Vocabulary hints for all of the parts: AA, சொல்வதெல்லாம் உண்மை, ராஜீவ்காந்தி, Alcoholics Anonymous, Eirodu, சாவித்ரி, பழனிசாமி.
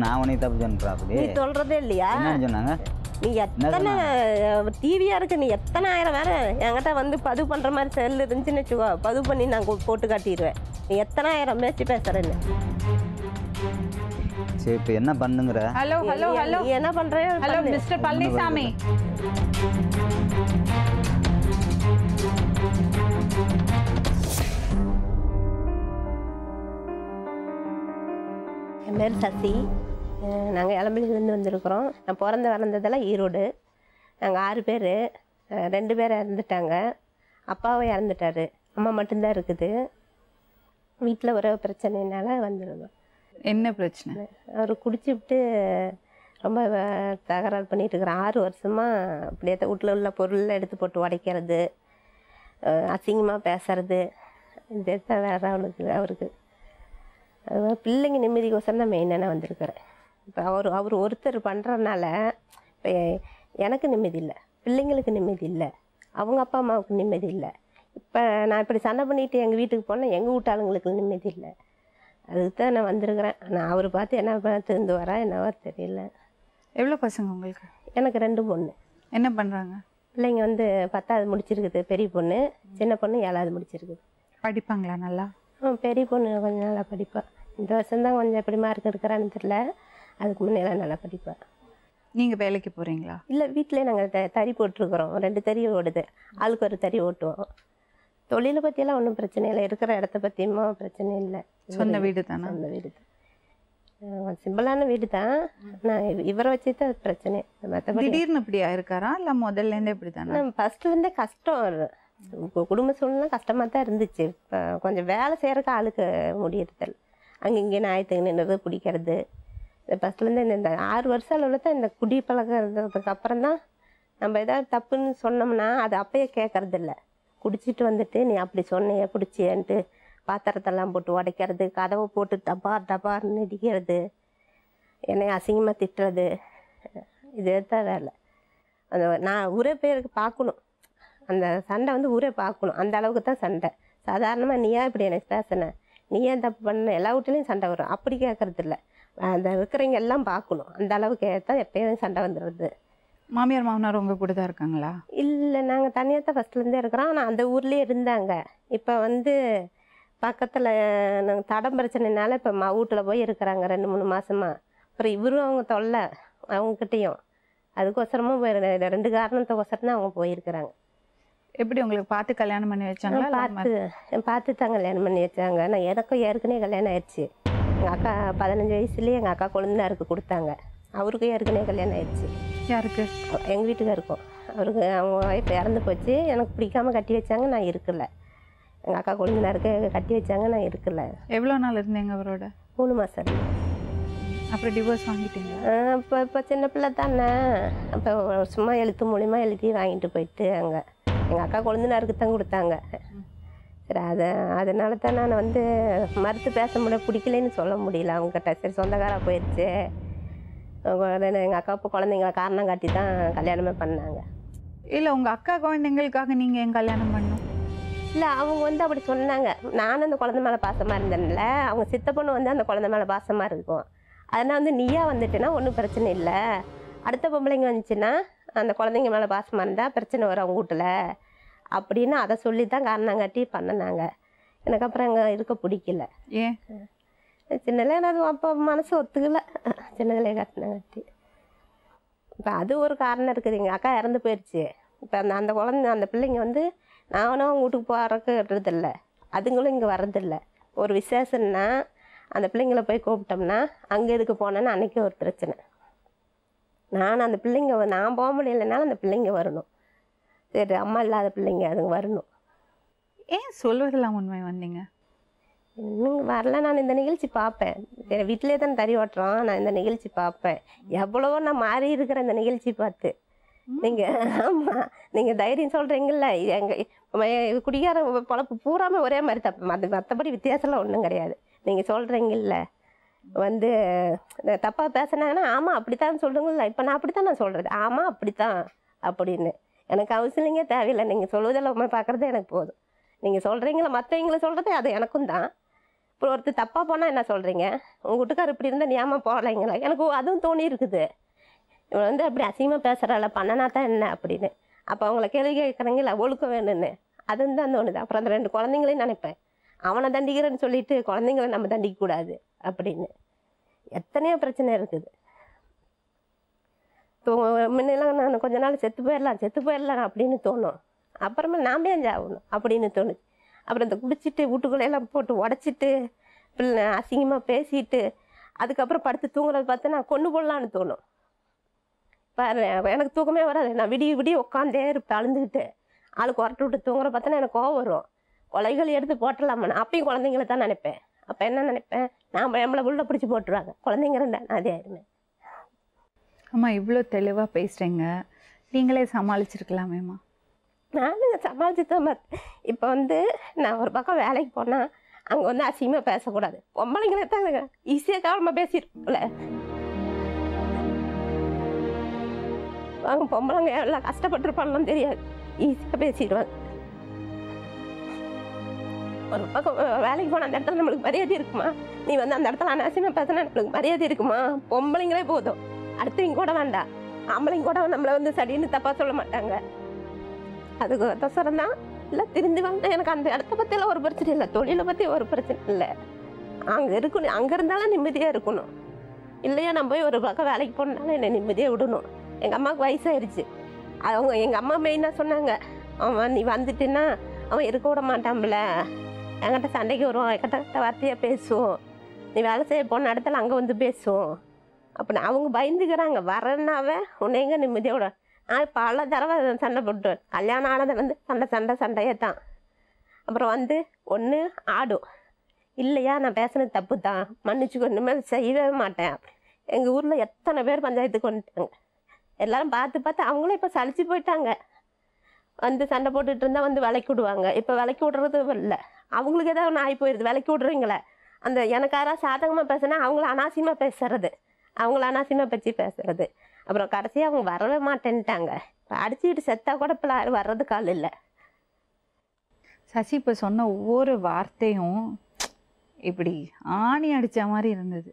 நான் உன்னை தப்பு சொல்றாப்படி நீ சொல்றதே இல்லையா என்ன சொன்னாங்க நீ எத்தனை டிவியா இருக்கு நீ எத்தனை ஆயிரம் வேற என்கிட்ட வந்து பதிவு பண்ற மாதிரி செல் இருந்துச்சுன்னு வெச்சுக்கோ பதிவு பண்ணி நான் போட்டு காட்டிடுவேன் நீ எத்தனை ஆயிரம் மேட்ச் பேசற இல்ல சே இப்போ என்ன பண்ணுங்கற ஹலோ ஹலோ ஹலோ நீ என்ன பண்றே ஹலோ மிஸ்டர் பழனிசாமி மேர் சசி நாங்கள் இளம்பிலிருந்து வந்திருக்கிறோம் நான் பிறந்து வளர்ந்ததெல்லாம் ஈரோடு நாங்கள் 6 பேர் 2 பேர் இறந்துட்டாங்க அப்பாவும் இறந்துட்டார் அம்மா மட்டும்தான் இருக்குது வீட்டில் ஒரு பிரச்சனைனால வந்துருந்தோம் என்ன பிரச்சனை அவர் குடிச்சுட்டு ரொம்ப தகராறு பண்ணிட்டு இருக்கிறார் 6 வருஷமாக அப்படியே வீட்டில் உள்ள பொருளெலாம் எடுத்து போட்டு உடைக்கிறது அசிங்கமாக பேசுறது இதுதான் வேறு அவனுக்கு அவருக்கு பிள்ளைங்க நிம்மதிக்கோசரம் தான் மெயினாக நான் வந்திருக்கிறேன் இப்போ அவர் ஒருத்தர் பண்ணுறதுனால இப்போ எனக்கு நிம்மதி இல்லை பிள்ளைங்களுக்கு நிம்மதி இல்லை அவங்க அப்பா அம்மாவுக்கு நிம்மதி இல்லை இப்போ நான் இப்படி சண்டை பண்ணிட்டு எங்கள் வீட்டுக்கு போனால் எங்கள் வீட்டாளுங்களுக்கு நிம்மதி இல்லை அதுக்கு தான் நான் வந்திருக்கிறேன் நான் அவர் பார்த்து என்ன பார்த்துருந்து வரா என்னவா தெரியல எவ்வளோ பசங்க உங்களுக்கு எனக்கு 2 பொண்ணு என்ன பண்ணுறாங்க பிள்ளைங்க வந்து 10ஆவது முடிச்சிருக்குது பெரிய பொண்ணு சின்ன பொண்ணு 7ஆவது முடிச்சிருக்குது படிப்பாங்களா நல்லா பெரிய பொண்ணு கொஞ்சம் நல்லா படிப்பா இந்த வருஷம்தான் கொஞ்சம் எப்படி மார்க் எடுக்கிறான்னு தெரியல அதுக்கு முன்னெல்லாம் நல்லா படிப்பா நீங்கள் வேலைக்கு போகிறீங்களா இல்லை வீட்டிலே நாங்கள் தறி போட்டிருக்கிறோம் 2 தறி ஓடுது ஆளுக்கு ஒரு தறி ஓட்டுவோம் தொழிலை பற்றியெல்லாம் ஒன்றும் பிரச்சனை இல்லை இருக்கிற இடத்த பற்றியுமா பிரச்சனை இல்லை சொன்ன வீடு தானே அந்த வீடு தான் சிம்பிளான வீடு தான் நான் இவரை வச்சு தான் பிரச்சனை மற்ற திடீர்னு இப்படியா இருக்காரா இல்லை முதல்லேருந்தே இப்படி தானே ஃபஸ்ட்டு வந்து கஷ்டம் குடும்ப சூழ்நிலை கஷ்டமாக தான் இருந்துச்சு இப்போ கொஞ்சம் வேலை செய்கிறக்கு ஆளுக்கு முடியறதில்ல அங்கே இங்கே ஞாயிற்றுக்கு நின்றது பிடிக்கிறது ஃபஸ்ட்லேருந்து இந்த 6 வருஷம் அளவில் தான் இந்த குடி பழகிறதுக்கு அப்புறம் தான் நம்ம எதாவது தப்புன்னு சொன்னோம்னா அது அப்பயே கேட்கறதில்ல குடிச்சிட்டு வந்துட்டு நீ அப்படி சொன்னையே பிடிச்சியன்ட்டு பாத்திரத்தெல்லாம் போட்டு உடைக்கிறது கதவை போட்டு டபார் டபார்னு இடிக்கிறது என்னை அசிங்கமாக திட்டுறது இதே தான் வேலை அந்த நான் ஒரே பேருக்கு பார்க்கணும் அந்த சண்டை வந்து ஊரே பார்க்கணும் அந்த அளவுக்கு தான் சண்டை சாதாரணமாக நீயா இப்படி எனக்கு பேசினேன் நீ ஏன் தப்பு பண்ண எல்லா வீட்டிலையும் சண்டை வரும் அப்படி கேட்கறது இல்லை அந்த இருக்கிறவங்க எல்லாம் பார்க்கணும் அந்த அளவுக்கு தான் எப்பயும் சண்டை வந்துடுறது மாமியார் மாமனார் உங்கள் கூட தான் இருக்காங்களா இல்லை நாங்கள் தனியாக தான் ஃபஸ்ட்லேருந்தே இருக்கிறோம் ஆனால் அந்த ஊர்லேயே இருந்தாங்க இப்போ வந்து பக்கத்தில் நாங்கள் தடம் பிரச்சனைனால இப்போ வீட்டில் போய் இருக்கிறாங்க 2 3 மாதமாக அப்புறம் இவரும் அவங்க தொல்லை அவங்கக்கிட்டேயும் அதுக்கோசரமும் 2 காரணத்தோசரம் தான் அவங்க போயிருக்கிறாங்க எப்படி உங்களுக்கு பார்த்து கல்யாணம் பண்ணி வச்சாங்களா பார்த்து தான் கல்யாணம் பண்ணி வச்சாங்க நான் எனக்கும் ஏற்கனவே கல்யாணம் ஆயிடுச்சு எங்கள் அக்கா 15 வயசுலேயே எங்கள் அக்கா கொழுந்தாருக்கு கொடுத்தாங்க அவருக்கும் ஏற்கனவே கல்யாணம் ஆயிடுச்சு யாருக்கு எங்கள் வீட்டுக்காக இருக்கும் அவருக்கு அவங்க ஒய்ஃப் இறந்து போச்சு எனக்கு பிடிக்காம கட்டி வச்சாங்க நான் இருக்கல எங்கள் அக்கா கொழுந்தாருக்கு கட்டி வச்சாங்க நான் இருக்கல எவ்வளோ நாள் இருந்தேங்க அவரோட 3 மாதம் அப்புறம் டிவோர்ஸ் வாங்கிட்டீங்க இப்போ இப்போ சின்ன பிள்ளை தானே அப்போ சும்மா எழுத்து மூலிமா எழுதி வாங்கிட்டு போயிட்டு அங்கே எங்கள் அக்கா கொழுந்தினாருக்கு தான் கொடுத்தாங்க சரி அதை அதனால தான் நான் வந்து மறுத்து பேச முடியல பிடிக்கலன்னு சொல்ல முடியல அவங்ககிட்ட சரி சொந்தக்காராக போயிடுச்சு எங்கள் அக்கா இப்போ குழந்தைங்கள காரணம் காட்டி தான் கல்யாணமே பண்ணாங்க இல்லை உங்கள் அக்கா குழந்தைங்களுக்காக நீங்கள் என் கல்யாணம் பண்ணோம் இல்லை அவங்க வந்து அப்படி சொன்னாங்க நானும் அந்த குழந்தை மேலே பாசமாக இருந்தேன்ல அவங்க சித்தப்பொண்ணு வந்து அந்த குழந்தை மேலே பாசமாக இருக்கும் அதனால் வந்து நீயா வந்துட்டுன்னா ஒன்றும் பிரச்சனை இல்லை அடுத்த பொம்பளைங்க வந்துச்சுன்னா அந்த குழந்தைங்க மேலே பாசமாக இருந்தால் பிரச்சனை வரும் அவங்க வீட்டில் அப்படின்னு அதை சொல்லி தான் காரணம் காட்டி பண்ணினாங்க எனக்கு அப்புறம் அங்கே இருக்க பிடிக்கல ஏன் சின்னதில் அது அப்போ மனசு ஒத்துக்கலை சின்னதில் காரணம் காட்டி இப்போ அது ஒரு காரணம் இருக்குது எங்கள் அக்கா இறந்து போயிடுச்சு இப்போ அந்த அந்த குழந்தை அந்த பிள்ளைங்க வந்து நானும் அவங்க வீட்டுக்கு போகிறக்கு விடுறதில்ல அதுங்களும் இங்கே வர்றதில்லை ஒரு விசேஷம்னா அந்த பிள்ளைங்களை போய் கூப்பிட்டோம்னா அங்கே எதுக்கு போனேன்னா அன்றைக்கே ஒரு பிரச்சனை நான் அந்த பிள்ளைங்க நான் போக முடியலைனாலும் அந்த பிள்ளைங்க வரணும் சரி அம்மா இல்லாத பிள்ளைங்க அதுங்க வரணும் ஏன் சொல்வதெல்லாம் உண்மை வந்தீங்க இன்னும் வரல நான் இந்த நிகழ்ச்சி பார்ப்பேன் என் வீட்டிலே தான் தறி ஓட்டுறோம் நான் இந்த நிகழ்ச்சி பார்ப்பேன் எவ்வளவோ நான் மாறி இருக்கிறேன் இந்த நிகழ்ச்சி பார்த்து நீங்கள் ஆமாம் நீங்கள் தைரியம் சொல்கிறீங்கல்ல எங்கள் குடிகார பழப்பு பூராமல் ஒரே மாதிரி தப்பு அது மற்றபடி வித்தியாசம்லாம் ஒன்றும் கிடையாது நீங்கள் சொல்கிறீங்கல்ல வந்து தப்பாக பேசினாங்கன்னா ஆமாம் அப்படித்தான் சொல்லுங்களா இப்போ நான் அப்படித்தான் நான் சொல்கிறது ஆமாம் அப்படித்தான் அப்படின்னு எனக்கு அவசியம் இல்லைங்க தேவையில்லை நீங்கள் சொல்லுவதில் பார்க்குறது எனக்கு போதும் நீங்கள் சொல்கிறீங்களா மற்றவங்கள சொல்கிறது அது எனக்கும் தான். இப்போ ஒருத்தர் தப்பாக போனால் என்ன சொல்கிறீங்க, உங்கள் வீட்டுக்கார் இப்படி இருந்தால் நியாயமாக போகலைங்களா, எனக்கு அதுவும் தோணி இருக்குது. இவன் வந்து அப்படி அசிங்கமாக பேசுகிறாள் பண்ணனா தான் என்ன அப்படின்னு. அப்போ அவங்கள கேள்வி கேட்குறீங்களா ஒழுக்கம் வேணும்னு, அதுவும் தான் தோணுது. அப்புறம் அந்த ரெண்டு குழந்தைங்களையும் நினைப்பேன், அவனை தண்டிக்கிறேன்னு சொல்லிட்டு குழந்தைங்கள நம்ம தண்டிக்கக்கூடாது அப்படின்னு. எத்தனையோ பிரச்சனை இருக்குது. முன்னெல்லாம் நான் கொஞ்ச நாள் செத்து போயிடலாம் அப்படின்னு தோணும். அப்புறமா நாம் ஏஞ்சாகணும் அப்படின்னு தோணுச்சு. அப்புறம் இந்த குடிச்சிட்டு வீட்டுக்குள்ளையெல்லாம் போட்டு உடச்சிட்டு பிள்ளை அசிங்கமாக பேசிட்டு அதுக்கப்புறம் படுத்து தூங்குறது பார்த்து நான் கொண்டு போடலான்னு தோணும். பாரு எனக்கு தூக்கமே வராது, நான் விடிய விடிய உட்காந்தே இருப்பேன் அழுந்துக்கிட்டு. ஆளுக்கு உரட்டு விட்டு தூங்குற பார்த்தோன்னா எனக்கு கோவம் வரும், கொலைகள் எடுத்து போட்டலாமான்னு. அப்பயும் குழந்தைங்கள தான் நினைப்பேன். அப்போ என்ன நினைப்பேன், நாம் நம்மளை உள்ள பிடிச்சி போட்டுருவாங்க குழந்தைங்க ரெண்டா நான் அதே ஆயிருந்தேன். ஆமாம், இவ்வளோ தெளிவாக பேசுகிறேங்க, நீங்களே சமாளிச்சிருக்கலாமேம்மா. நானும் சமாளிச்சு தான் பார்த்தேன். இப்போ வந்து நான் ஒரு பக்கம் வேலைக்கு போனால் அங்கே வந்து அசிங்கமாக பேசக்கூடாது, பொம்பளைங்களே தான் ஈஸியாக கவனமாக பேசியிருப்போம்ல. அவங்க பொம்பளைங்க எவ்வளோ கஷ்டப்பட்டுருப்பாங்கன்னு தெரியாது, ஈஸியாக பேசிடுவாங்க. ஒரு பக்கம் வேலைக்கு போனால் அந்த இடத்துல நம்மளுக்கு மரியாதை இருக்குமா, நீ வந்து அந்த இடத்துல அசிங்கமாக பேசினா நம்மளுக்கு மரியாதை இருக்குமா? பொம்பளைங்களே போதும், அடுத்தவங்க கூட வேண்டாம், ஆம்பளைங்க கூட நம்மளை வந்து சரின்னு தப்பாக சொல்ல மாட்டாங்க. அதுக்கு தசரம் தான் இல்லை திரும்பி வந்தால் எனக்கு அந்த இடத்த பற்றியெல்லாம் ஒரு பிரச்சனை இல்லை, தொழிலை பற்றி ஒரு பிரச்சனை இல்லை. அங்கே இருக்கணும், அங்கே இருந்தாலும் நிம்மதியாக இருக்கணும். இல்லையா நம்ம போய் ஒரு பக்கம் வேலைக்கு போனாலும் என்னை நிம்மதியாக விடணும். எங்கள் அம்மாவுக்கு வயசாகிடுச்சு. அவங்க எங்கள் அம்மா மெயினாக சொன்னாங்க, அவன் நீ வந்துட்டுன்னா அவன் இருக்க விட மாட்டான்ல, என்கிட்ட சண்டைக்கு வருவான், என்கிட்ட கிட்ட வார்த்தையாக பேசுவோம், நீ வேலை செய்ய போன இடத்துல அங்கே வந்து பேசுவோம் அப்படின்னு. அவங்க பயந்துக்கிறாங்க, வரனாவே உன்னை எங்கே நிம்மதியோட. நான் பல தடவை சண்டை போட்டுவேன், கல்யாணம் ஆனதுலேருந்து சண்டையே தான். அப்புறம் வந்து ஒன்று ஆடும், இல்லையா நான் பேசுனது தப்பு தான் மன்னிச்சுக்கோ, இனிமேல் செய்யவே மாட்டேன். எங்கள் ஊரில் எத்தனை பேர் பஞ்சாயத்துக்கு வந்துட்டாங்க, எல்லோரும் பார்த்து அவங்களும் இப்போ சலிச்சு போயிட்டாங்க. வந்து சண்டை போட்டுட்டு இருந்தால் வந்து விலைக்கு விடுவாங்க, இப்போ விலைக்கு விடுறதும் இல்லை. அவங்களுக்கு ஏதாவது ஒன்று ஆகி போயிடுது, விலைக்கு விடுறீங்களே அந்த எனக்கு யாராவது சாதகமாக பேசுனா அவங்கள அனாவசியமாக பேசுறது, பேசுறது. அப்புறம் கடைசியாக அவங்க வரவே மாட்டேன்ட்டாங்க, அடிச்சுக்கிட்டு செத்தா கூட இப்போ வர்றதுக்கு ஆள் இல்லை. சசி இப்போ சொன்ன ஒவ்வொரு வார்த்தையும் இப்படி ஆணி அடித்த மாதிரி இருந்தது.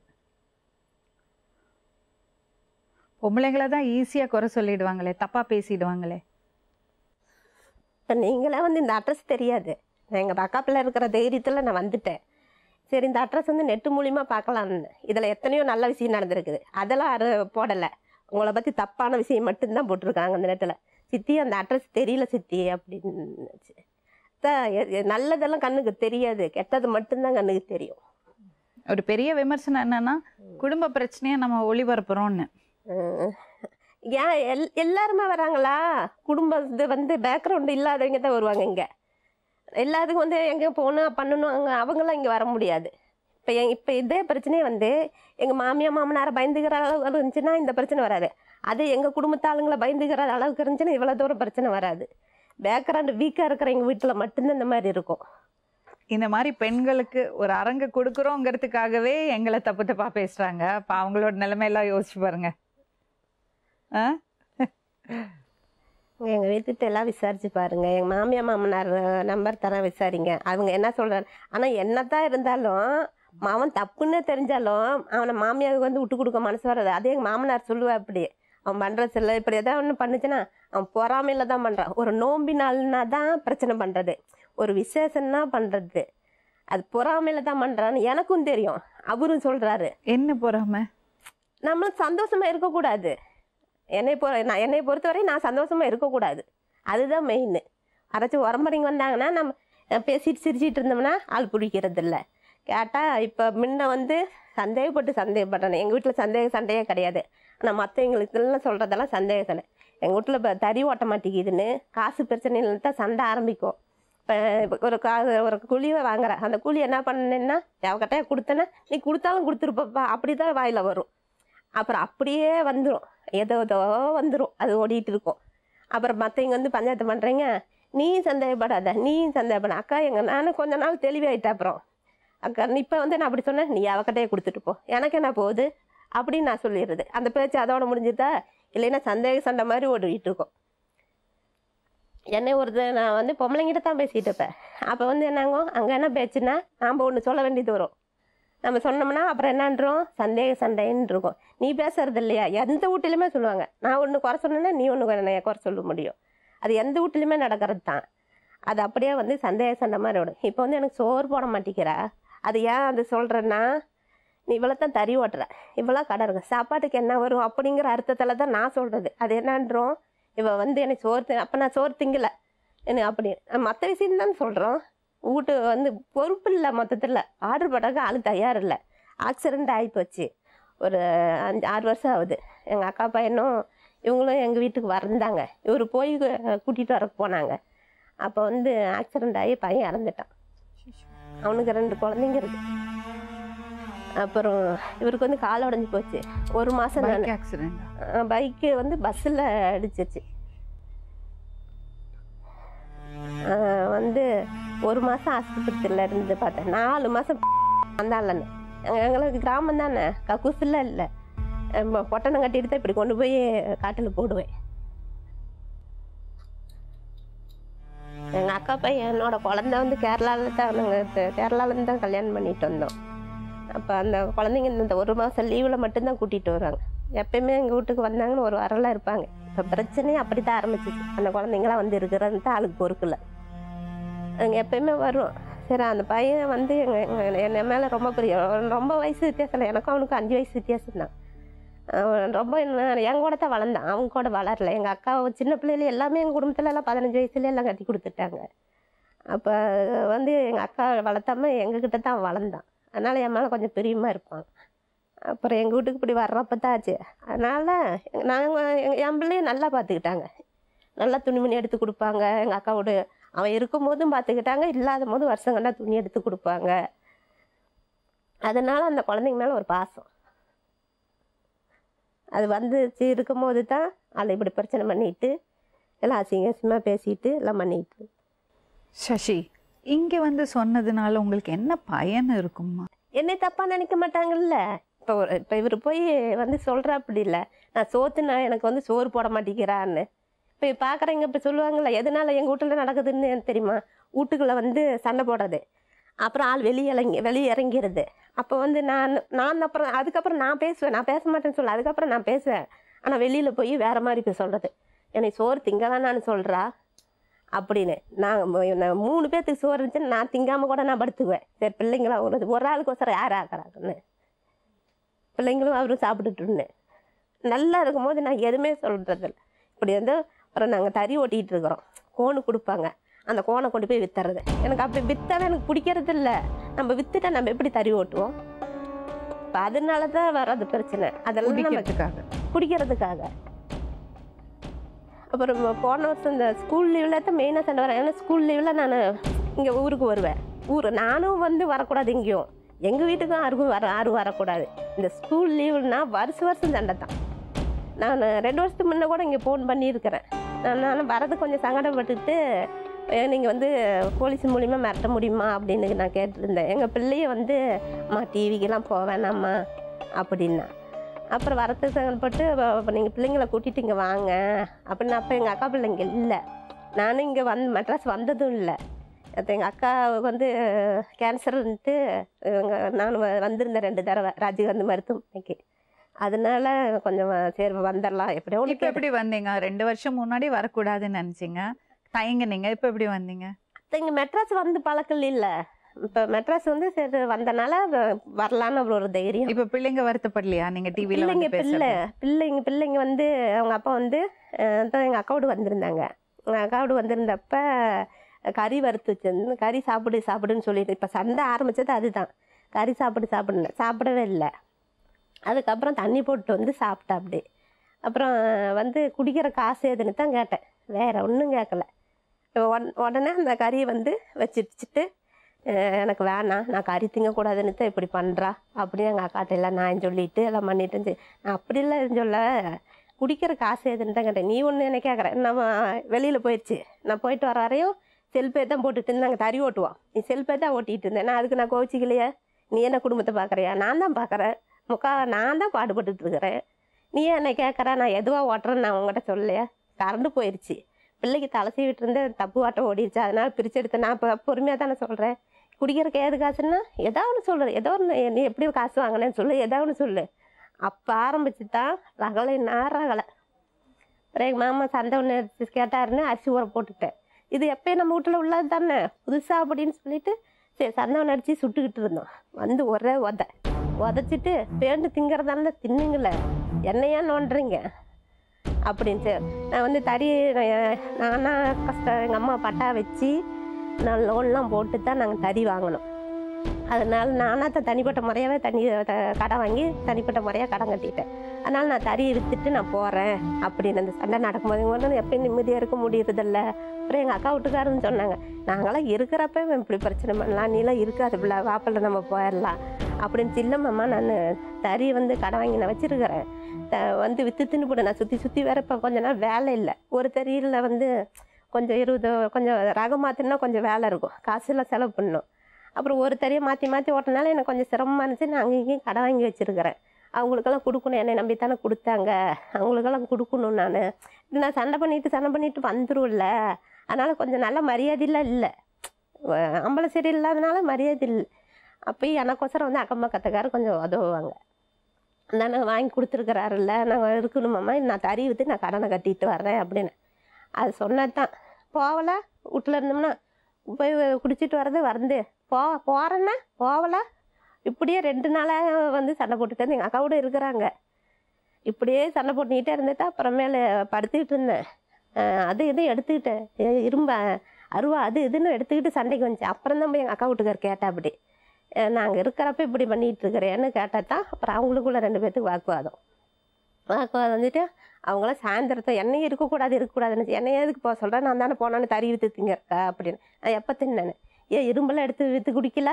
பொம்பளைங்கள தான் ஈஸியாக குறை சொல்லிடுவாங்களே, தப்பாக பேசிடுவாங்களே. இப்போ நீங்களே வந்து இந்த அட்ரஸ் தெரியாது, நான் எங்கள் பக்கத்தில் இருக்கிற தைரியத்தில் நான் வந்துட்டேன். சரி இந்த அட்ரஸ் வந்து நெட்டு மூலிமா பார்க்கலான்னு, இதில் எத்தனையோ நல்ல விஷயம் நடந்திருக்குது, அதெல்லாம் போடலை, உங்களை பற்றி தப்பான விஷயம் மட்டும்தான் போட்டிருக்காங்க அந்த நேரத்தில். சித்தி அந்த அட்ரஸ் தெரியல சித்தி அப்படின்னுச்சு தான், நல்லதெல்லாம் கண்ணுக்கு தெரியாது, கெட்டது மட்டும்தான் கண்ணுக்கு தெரியும். ஒரு பெரிய விமர்சனம் என்னன்னா குடும்ப பிரச்சனையை நம்ம ஒளிபரப்புறோம்னு. ஏன் எல்லாருமே வராங்களா, குடும்பத்து வந்து பேக்ரவுண்டு இல்லாதவங்க தான் வருவாங்க. இங்கே எல்லாத்துக்கும் வந்து எங்கே போகணும் பண்ணணும், அங்கே அவங்களாம் இங்கே வர முடியாது. இப்போ இப்போ இதே பிரச்சனையே வந்து எங்கள் மாமியா மாமனாரை பயந்துக்கிற அளவுக்கு இருந்துச்சுன்னா இந்த பிரச்சனை வராது, அது எங்கள் குடும்பத்தாளுங்களை பயந்துக்கிற அளவுக்கு இருந்துச்சுன்னா இவ்வளோ தூரம் பிரச்சனை வராது. பேக்ரவுண்டு வீக்காக இருக்கிற எங்கள் வீட்டில் மட்டும்தான் இந்த மாதிரி இருக்கும். இந்த மாதிரி பெண்களுக்கு ஒரு அரங்கு கொடுக்குறோங்கிறதுக்காகவே எங்களை தப்பு தப்பாக பேசுகிறாங்க. அப்போ அவங்களோட நிலைமையெல்லாம் யோசிச்சு பாருங்க. ஆ எங்கள் வீட்டுகிட்ட எல்லாம் விசாரிச்சு பாருங்கள், எங்கள் மாமியா மாமனார் நம்பர் தர விசாரிங்க, அவங்க என்ன சொல்கிறாங்க. ஆனால் என்ன தான் இருந்தாலும் அவன் தப்புன்னு தெரிஞ்சாலும் அவனை மாமியாருக்கு வந்து விட்டு கொடுக்க மனசு வராது. அதே எங்கள் மாமனார் சொல்லுவேன், அப்படி அவன் பண்ணுறது இல்லை இப்படி எதாவது ஒன்று பண்ணுச்சுன்னா அவன் பொறாமையில் தான் பண்ணுறான். ஒரு நோம்பி நாள்னா தான் பிரச்சனை பண்ணுறது, ஒரு விசேஷம்னா பண்ணுறது, அது பொறாமையில் தான் பண்ணுறான்னு எனக்கும் தெரியும். அவரும் சொல்கிறாரு, என்ன பொறாமை, நம்மளும் சந்தோஷமாக இருக்கக்கூடாது. என்னை பொறுத்தவரை நான் சந்தோஷமாக இருக்கக்கூடாது, அதுதான் மெயின். யாராச்சும் உரம்பரைங்க வந்தாங்கன்னா நம்ம பேசிட்டு சிரிச்சிட்டு இருந்தோம்னா ஆள் பிடிக்கிறது இல்லை. கேட்டால் இப்போ முன்ன வந்து சந்தேகப்பட்டேன், எங்கள் வீட்டில் சண்டையே கிடையாது. ஆனால் மற்றவங்களுக்குலாம் சொல்கிறதெல்லாம் சண்டை. எங்கள் வீட்டில் இப்போ தறி ஓட்ட மாட்டேங்குதுன்னு காசு பிரச்சனையில தான் சண்டை ஆரம்பிக்கும். இப்போ ஒரு குழியை வாங்குறேன், அந்த குழி என்ன பண்ணேன்னா எவகிட்டையா கொடுத்தேன்னா நீ கொடுத்தாலும் கொடுத்துருப்பப்பா அப்படி தான் வாயில் வரும். அப்புறம் அப்படியே வந்துடும், ஏதோ வந்துடும், அது ஓடிட்டு இருக்கும். அப்புறம் மற்றவங்க வந்து பஞ்சாயத்து பண்ணுறீங்க, நீ சந்தேகப்படாத நீ சந்தேகப்பட அக்கா எங்க நானும் கொஞ்ச நாள் தெளிவாயிட்டேன். அப்புறம் அக்கா இப்போ வந்து நான் அப்படி சொன்னேன், நீ அவக்கிட்டையே கொடுத்துட்டு போ எனக்கு என்ன போகுது அப்படின்னு நான் சொல்லிடுறது. அந்த பேச்சு அதோட முடிஞ்சுதா, இல்லைன்னா சந்தேக சண்டை மாதிரி ஓடிட்டு இருக்கும். என்னை ஒரு நான் வந்து பொம்பளைங்கிட்ட தான் பேசிகிட்டு இருப்பேன். அப்போ வந்து என்னங்கோ அங்கே என்ன பேச்சுன்னா நாம் ஒன்று சொல்ல வேண்டியது வரும். நம்ம சொன்னோம்னா அப்புறம் என்னான்றோம் சந்தேக சண்டைன்னு இருக்கும். நீ பேசுறது இல்லையா எந்த வீட்டிலுமே சொல்லுவாங்க. நான் ஒன்று குறை சொன்னேன்னா நீ ஒன்று நான் குறை சொல்ல முடியும். அது எந்த வீட்டிலுமே நடக்கிறது தான். அது அப்படியே வந்து சந்தேக சண்டை மாதிரி விடும். இப்போ வந்து எனக்கு சோறு போட மாட்டேங்கிறா, அது ஏன் அது சொல்கிறேன்னா நீ இவ்வளோ தான் தறி ஓட்டுற, இவ்வளோ கடை இருக்கு, சாப்பாட்டுக்கு என்ன வரும் அப்படிங்கிற அர்த்தத்தில் தான் நான் சொல்கிறது. அது என்னான்றோம் இவள் வந்து எனக்கு சோறு அப்போ நான் சோறு திங்கலை எனக்கு அப்படின்னு மற்ற விஷயம் தான் சொல்கிறோம். வீட்டு வந்து பொறுப்பு இல்லை. மொத்தத்தில் ஆர்டர் போட்டாக்க ஆளு தயார் இல்லை. ஆக்சிடெண்ட் ஆகி போச்சு. ஒரு 5-6 வருஷம் ஆகுது. எங்கள் அக்கா பையனும் இவங்களும் எங்கள் வீட்டுக்கு வந்தாங்க. இவர் போய் கூட்டிகிட்டு வர போனாங்க. அப்போ வந்து ஆக்சிடெண்ட் ஆகி பையன் இறந்துட்டான். அவனுக்கு 2 குழந்தைங்க இருக்கு. அப்புறம் இவருக்கு வந்து கால் உடஞ்சி போச்சு. 1 மாதம் ஆக்சிடெண்ட் பைக்கு வந்து பஸ்ஸில் அடிச்சிருச்சு. வந்து 1 மாதம் ஆஸ்பத்திரியில் இருந்து பார்த்தேன். 4 மாதம் வந்தாலன்னு எங்களுக்கு கிராமம் தானே, கக்கூசில் இல்லை, பொட்டணம் கட்டிட்டு தான் இப்படி கொண்டு போய் காட்டில் போடுவேன். எங்கள் அக்கா பையன் என்னோட குழந்தை வந்து கேரளாவில் தான், நாங்கள் கேரளாவிலேருந்து தான் கல்யாணம் பண்ணிட்டு வந்தோம். அப்போ அந்த குழந்தைங்க இந்த 1 மாதம் லீவில் மட்டும்தான் கூட்டிகிட்டு வருவாங்க. எப்பயுமே எங்கள் வீட்டுக்கு வந்தாங்கன்னு 1 வாரம்லாம் இருப்பாங்க. இப்போ பிரச்சனையும் அப்படி தான் ஆரம்பிச்சிச்சு. அந்த குழந்தைங்களாம் வந்து இருக்கிறது தான் ஆளுக்கு பொறுக்கலை. அங்கே எப்பயுமே வரும். சரி, அந்த பையன் வந்து என் மேலே ரொம்ப பிரியம். ரொம்ப வயசு வித்தியாசம் இல்லை, எனக்கும் அவனுக்கு 5 வயசு வித்தியாசம் தான். ரொம்ப என் கூட தான் வளர்ந்தான், அவங்க கூட வளரல. எங்கள் அக்கா சின்ன பிள்ளையில எல்லாமே எங்கள் குடும்பத்தில் எல்லாம் 15 வயசுல எல்லாம் கட்டி கொடுத்துட்டாங்க. அப்போ வந்து எங்கள் அக்கா வளர்த்தாம எங்ககிட்ட தான் வளர்ந்தான். அதனால் என் மேலே கொஞ்சம் பிரியமாக இருப்பான். அப்புறம் எங்கள் வீட்டுக்கு இப்படி வர்றப்ப தான் ஆச்சு. அதனால் நாங்கள் என் பிள்ளைய நல்லா பார்த்துக்கிட்டாங்க. நல்லா துணிமணி எடுத்து கொடுப்பாங்க. எங்கள் அக்காவோட அவன் இருக்கும்போதும் பார்த்துக்கிட்டாங்க, இல்லாத போது வருஷங்கண்டா துணி எடுத்து கொடுப்பாங்க. அதனால் அந்த குழந்தைங்க மேலே ஒரு பாசம் அது வந்துச்சு. இருக்கும்போது தான் அதை இப்படி பிரச்சனை பண்ணிட்டு எல்லாம் அசிங்கமாக பேசிட்டு எல்லாம் பண்ணிட்டு. சசி இங்கே வந்து சொன்னதுனால உங்களுக்கு என்ன பயன் இருக்குமா? என்னை தப்பாக நினைக்க மாட்டாங்கல்ல. இப்போ இவர் போய் வந்து சொல்கிற அப்படி இல்லை, நான் சோத்துனா எனக்கு வந்து சோறு போட மாட்டேங்கிறான்னு இப்போ பார்க்குறேங்க. இப்போ சொல்லுவாங்கள்ல, எதனால எங்கள் வீட்டில் நடக்குதுன்னு தெரியுமா? வீட்டுக்குள்ளே வந்து சண்டை போடுறது, அப்புறம் ஆள் வெளியே இறங்கிறது. அப்போ வந்து நான் அப்புறம் அதுக்கப்புறம் நான் பேசுவேன். நான் பேச மாட்டேன்னு சொல்ல, அதுக்கப்புறம் நான் பேசுவேன். ஆனால் வெளியில் போய் வேறு மாதிரி இப்போ சொல்கிறது, என்னை சோறு திங்க வேணான்னு சொல்கிறா அப்படின்னு. நான் 3 பேர்த்துக்கு சோறு இருந்துச்சுன்னு நான் திங்காமல் கூட நான் படுத்துக்குவேன். சரி, பிள்ளைங்களாம் ஒரு ஆளுக்கு ஒசரம் யார் ஆக்குறாங்கன்னு பிள்ளைங்களும் அவரும் சாப்பிட்டுட்டுன்னு நல்லா இருக்கும்போது நான் எதுவுமே சொல்கிறதில்ல. இப்படி வந்து அப்புறம் நாங்கள் தறி ஓட்டிகிட்டு இருக்கிறோம். கோணு கொடுப்பாங்க, அந்த கோனை கொண்டு போய் விற்றுறது. எனக்கு அப்படி விற்றாவே எனக்கு பிடிக்கிறது இல்லை. நம்ம விற்றுட்டா நம்ம எப்படி தறி ஓட்டுவோம்? இப்போ அதனால தான் வராது பிரச்சனை. அதெல்லாம் நம்மக்காக பிடிக்கிறதுக்காக. அப்புறம் போன வருஷம் இந்த ஸ்கூல் லீவில் தான் மெயினாக சண்டை வரேன். ஏன்னா ஸ்கூல் லீவில் நான் இங்கே ஊருக்கு வருவேன். நானும் வந்து வரக்கூடாது எங்கேயும், எங்கள் வீட்டுக்கும் யாரும் வரக்கூடாது. இந்த ஸ்கூல் லீவுன்னா வருஷம் சண்டை தான். நான் 2 வருஷத்துக்கு முன்னே கூட இங்கே ஃபோன் பண்ணியிருக்கிறேன். நான் வரது கொஞ்சம் சங்கடப்பட்டுட்டு நீங்கள் வந்து போலீஸ் மூலிமா மிரட்ட முடியுமா அப்படின்னு நான் கேட்டுருந்தேன். எங்கள் பிள்ளைய வந்து அம்மா டிவிக்கெல்லாம் போவேணாம்மா அப்படின்னா, அப்புறம் வரது சங்கடப்பட்டு இப்போ நீங்கள் பிள்ளைங்களை கூட்டிகிட்டு இங்கே வாங்க அப்படின்னா. அப்போ எங்கள் அக்கா பிள்ளைங்க இல்லை, நானும் இங்கே மெட்ராஸ் வந்ததும் இல்லை. அப்போ எங்கள் அக்காவுக்கு வந்து கேன்சர்ன்ட்டு நான் வந்திருந்தேன் 2 தடவை ராஜீவ்காந்தி மருத்துவமனைக்கு. அதனால கொஞ்சம் சரி வந்துடலாம் எப்படியோ. இப்போ எப்படி வந்தீங்க? 2 வருஷம் முன்னாடி வரக்கூடாதுன்னு நினச்சிங்க, தயங்கினீங்க. இப்போ எப்படி வந்தீங்க? இங்கே மெட்ராஸ் வந்து பழக்கம் இல்லை. இப்போ மெட்ராஸ் வந்து சரி வந்தனால வரலான்னு ஒரு தைரியம். இப்போ பிள்ளைங்க வருத்தப்படலையா நீங்கள் டிவியில்? பிள்ளைங்க வந்து அவங்க அப்பா வந்து எங்கள் அக்காவோடு வந்திருந்தாங்க. எங்கள் அக்காவோடு வந்திருந்தப்ப கறி வறுத்து வச்சிருந்து கறி சாப்பிடுன்னு சொல்லிட்டு இப்போ சண்டை ஆரம்பித்தது. அதுதான் கறி சாப்பிடவே இல்லை. அதுக்கப்புறம் தண்ணி போட்டு வந்து சாப்பிட்டா அப்படி. அப்புறம் வந்து குடிக்கிற காசு எதுன்னு தான் கேட்டேன், வேறு ஒன்றும் கேட்கல. உடனே அந்த கறியை வந்து வச்சுட்டு எனக்கு வேணாம், நான் கறி திங்கக்கூடாதுன்னு தான் இப்படி பண்ணுறா அப்படின்னு எங்கள் அக்காட்ட எல்லாம் நான் சொல்லிட்டு எல்லாம் பண்ணிட்டு. நான் அப்படிலாம் எதுவும் சொல்ல, குடிக்கிற காசு எதுன்னு தான் கேட்டேன். நீ ஒன்று என்ன கேட்குறேன், நம்ம வெளியில் போயிடுச்சு, நான் போயிட்டு வர வரையும் செல்ஃபே தான் போட்டுட்டு இருந்தாங்க. தறி ஓட்டுவோம், நீ செல்ஃபே தான் ஓட்டிகிட்டு இருந்தேன். நான் அதுக்கு நான் கோவிச்சிக்கலையே. நீ என்ன குடும்பத்தை பார்க்குறியா? நான் தான் பார்க்குறேன். நான் தான் பாடுபட்டுருக்கிறேன். நீ என்னை கேட்குறா, நான் எதுவாக ஓட்டுறேன்னு நான் உங்கள்கிட்ட சொல்லலையா? கரண்டு போயிடுச்சு, பிள்ளைக்கு தலை சீவிட்டு இருந்து தப்பு வாட்டம் ஓடிடுச்சு, அதனால பிரிச்செடுத்து நான் இப்போ பொறுமையாக தானே சொல்கிறேன். குடிக்கிறக்கு ஏது காசுன்னா ஏதோ ஒன்று சொல்கிறேன், ஏதோ ஒன்று நீ எப்படி காசு வாங்கினேன்னு சொல்லு, ஏதோ ஒன்று சொல்லு. அப்போ ஆரம்பிச்சு தான் ரகலை நான் ரகலை. அப்புறம் எங்கள் மாமா சந்தை ஒன்று கேட்டாருன்னு அரிசி ஊற போட்டுட்டேன். இது எப்போயும் நம்ம வீட்டில் உள்ளது தானே புதுசாக அப்படின்னு சொல்லிட்டு சரி சந்தை ஒன்று அடித்து சுட்டுக்கிட்டு இருந்தோம். வந்து ஒரே உதச்சிட்டு பேண்டு திங்கிறதால தின்னுங்களே, என்னையா நோண்டுறீங்க அப்படின்ட்டு நான் வந்து தறி நானா கஷ்டம் எங்கள் அம்மா பட்டா வச்சு நான் லோன்லாம் போட்டு தான் நாங்கள் தறி வாங்கினோம். அதனால நானாக தான் தனிப்பட்ட முறையாகவே கடன் வாங்கி தனிப்பட்ட முறையாக கடன் கட்டிட்டேன். அதனால் நான் தறி வித்துட்டு நான் போகிறேன் அப்படின்னு அந்த சண்டை நடக்கும்போது ஒன்று எப்பயும் நிம்மதியாக இருக்க முடியறதில்ல. அப்புறம் எங்கள் அக்கா வீட்டுக்காரன்னு சொன்னாங்க, நாங்களாம் இருக்கிறப்ப இப்படி பிரச்சனை பண்ணலாம், நீலாம் இருக்காது பிள்ளை வாப்பில் நம்ம போயிடலாம் அப்படின்னு. சின்னம்மா நான் தறி வந்து கடன் வாங்கி நான் வச்சுருக்கிறேன், வந்து விற்று தின்னு போட நான் சுற்றி சுற்றி வேற இப்போ கொஞ்ச நாள் வேலை இல்லை. ஒரு தறியில் வந்து கொஞ்சம் 20 கொஞ்சம் ரகம் மாற்றினா கொஞ்சம் வேலை இருக்கும், காசுலாம் செலவு பண்ணணும். அப்புறம் ஒரு தறியை மாற்றி ஓட்டினால எனக்கு கொஞ்சம் சிரமமாக இருந்துச்சு. நான் அங்கே இங்கேயும் கடன் வாங்கி வச்சுருக்கிறேன், அவங்களுக்கெல்லாம் கொடுக்கணும், என்னை நம்பித்தானே கொடுத்தாங்க, அவங்களுக்கெல்லாம் கொடுக்கணும். நான் இது நான் சண்டை பண்ணிட்டு வந்துடும்ல, அதனால் கொஞ்சம் நல்ல மரியாதையெலாம் இல்லை, அம்பளை சரி இல்லாதனால மரியாதை இல்லை. அப்போயும் எனக்கோசரம் வந்து அக்கம் பக்கத்துக்காரர் கொஞ்சம் உதவுவாங்க. நான் வாங்கி கொடுத்துருக்குறாருல்ல, நாங்கள் இருக்கணுமாம்மா, நான் தறி விற்று நான் கடனை கட்டிட்டு வர்றேன் அப்படின்னு. அது சொன்னதான் போகலை, வீட்டில் இருந்தோம்னா போய் குடிச்சிட்டு வர்றது வந்து போகிறேன்னா போகலை. இப்படியே 2 நாளாக வந்து சண்டை போட்டுட்டு இருந்து எங்கள் அக்காவோட இருக்கிறாங்க. இப்படியே சண்டை போட்டுக்கிட்டே இருந்துட்டு அப்புறமேல படுத்துக்கிட்டு இருந்தேன். அது இதுவும் எடுத்துக்கிட்டேன், இரும்ப அருவா அது இதுன்னு எடுத்துக்கிட்டு சண்டைக்கு வந்துச்சு. அப்புறம் தான் போய் எங்கள் அக்கா வீட்டுக்கார் கேட்டேன், அப்படி நாங்கள் இருக்கிறப்ப இப்படி பண்ணிகிட்டு இருக்கிறேன்னு கேட்டால் தான் அப்புறம் அவங்களுக்குள்ள 2 பேர்த்துக்கு வாக்குவாதம் வந்துட்டு அவங்களாம் சாயந்தரத்தை என்னையும் இருக்கக்கூடாதுன்னு என்னையே எதுக்கு போக சொல்கிறேன், நான் தானே போனோன்னு தறி விற்று திங்கக்கா அப்படின்னு. நான் எப்போ தின்னேன்னு ஏன் இரும்பெல்லாம் எடுத்து விற்று குடிக்கல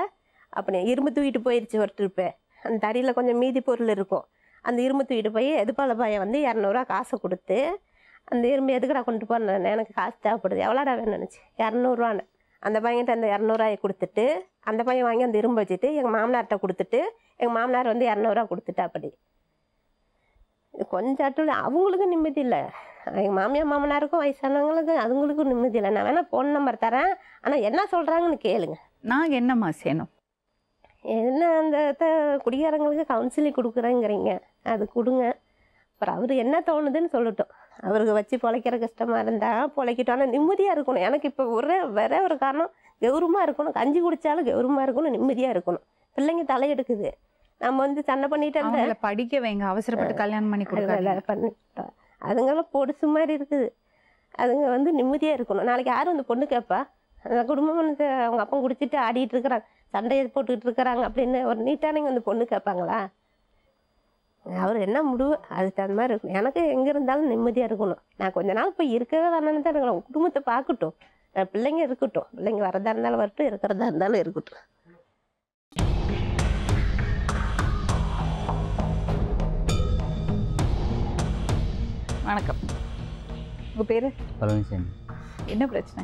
அப்படின்னு, இரும்பு தூக்கிட்டு போயிடுச்சு ஒரு ட்ரிப்பு. அந்த தறியில் கொஞ்சம் மீதி பொருள் இருக்கும், அந்த இரும்பு தூக்கிட்டு போய் எதுப்பால பையன் வந்து 200 காசை கொடுத்து, அந்த இரும்பு எதுக்கடா கொண்டு போனேன், எனக்கு காசு தேவைப்படுது, எவ்வளோடா வேணும்னு நினச்சி 200 அந்த பையன்கிட்ட அந்த 200 கொடுத்துட்டு அந்த பையன் வாங்கி அந்த இரும்பு வச்சுட்டு எங்கள் மாமனார்கிட்ட கொடுத்துட்டு எங்கள் மாமனார் வந்து 200 கொடுத்துட்டா. அப்படி கொஞ்சம் அட்டு அவங்களுக்கும் நிம்மதி இல்லை, எங்கள் மாமியார் மாமனாருக்கும் வயசானவங்களுக்கும் அதுங்களுக்கும் நிம்மதி இல்லை. நான் வேணால் ஃபோன் நம்பர் தரேன், ஆனால் என்ன சொல்கிறாங்கன்னு கேளுங்க. நான் என்னம்மா செய்யணும், என்ன அந்த குடிகாரங்களுக்கு கவுன்சிலிங் கொடுக்குறேங்கிறீங்க, அது கொடுங்க. அப்புறம் அவர் என்ன தோணுதுன்னு சொல்லட்டும், அவருக்கு வச்சு பொழைக்கிற கஷ்டமாக இருந்தால் பொழைக்கிட்டோம், ஆனால் நிம்மதியாக இருக்கணும். எனக்கு இப்போ வேற ஒரு காரணம், கௌரவமாக இருக்கணும், கஞ்சி குடித்தாலும் கௌரவமாக இருக்கணும், நிம்மதியாக இருக்கணும். பிள்ளைங்க தலையெடுக்குது, நம்ம வந்து சண்டை பண்ணிகிட்டே இருந்தால் படிக்க வைங்க, அவசரப்பட்டு கல்யாணம் பண்ணி பண்ணி அதுங்களாம் பொடிசு மாதிரி இருக்குது, அதுங்க வந்து நிம்மதியாக இருக்கணும். நாளைக்கு யாரும் அந்த பொண்ணு கேட்பா, அந்த குடும்பம் வந்து அவங்க அப்பா குடிச்சிட்டு ஆடிட்டு இருக்கிறாங்க, சண்டையை போட்டுக்கிட்டு இருக்கிறாங்க அப்படின்னு ஒரு நீட்டானவங்க அந்த பொண்ணு கேட்பாங்களா? அவர் என்ன முடிவு அதுக்கு தகுந்த மாதிரி இருக்கணும். எனக்கு எங்கே இருந்தாலும் நிம்மதியாக இருக்கணும். நான் கொஞ்ச நாள் போய் இருக்கவே வேணான்னு தான் இருக்கலாம், குடும்பத்தை பார்க்கட்டும், பிள்ளைங்க இருக்கட்டும், பிள்ளைங்க வரதா இருந்தாலும் வரட்டும், இருக்கிறதா இருந்தாலும் இருக்கட்டும். வணக்கம், உங்கள் பேர்? பழனிசாமி. என்ன பிரச்சனை?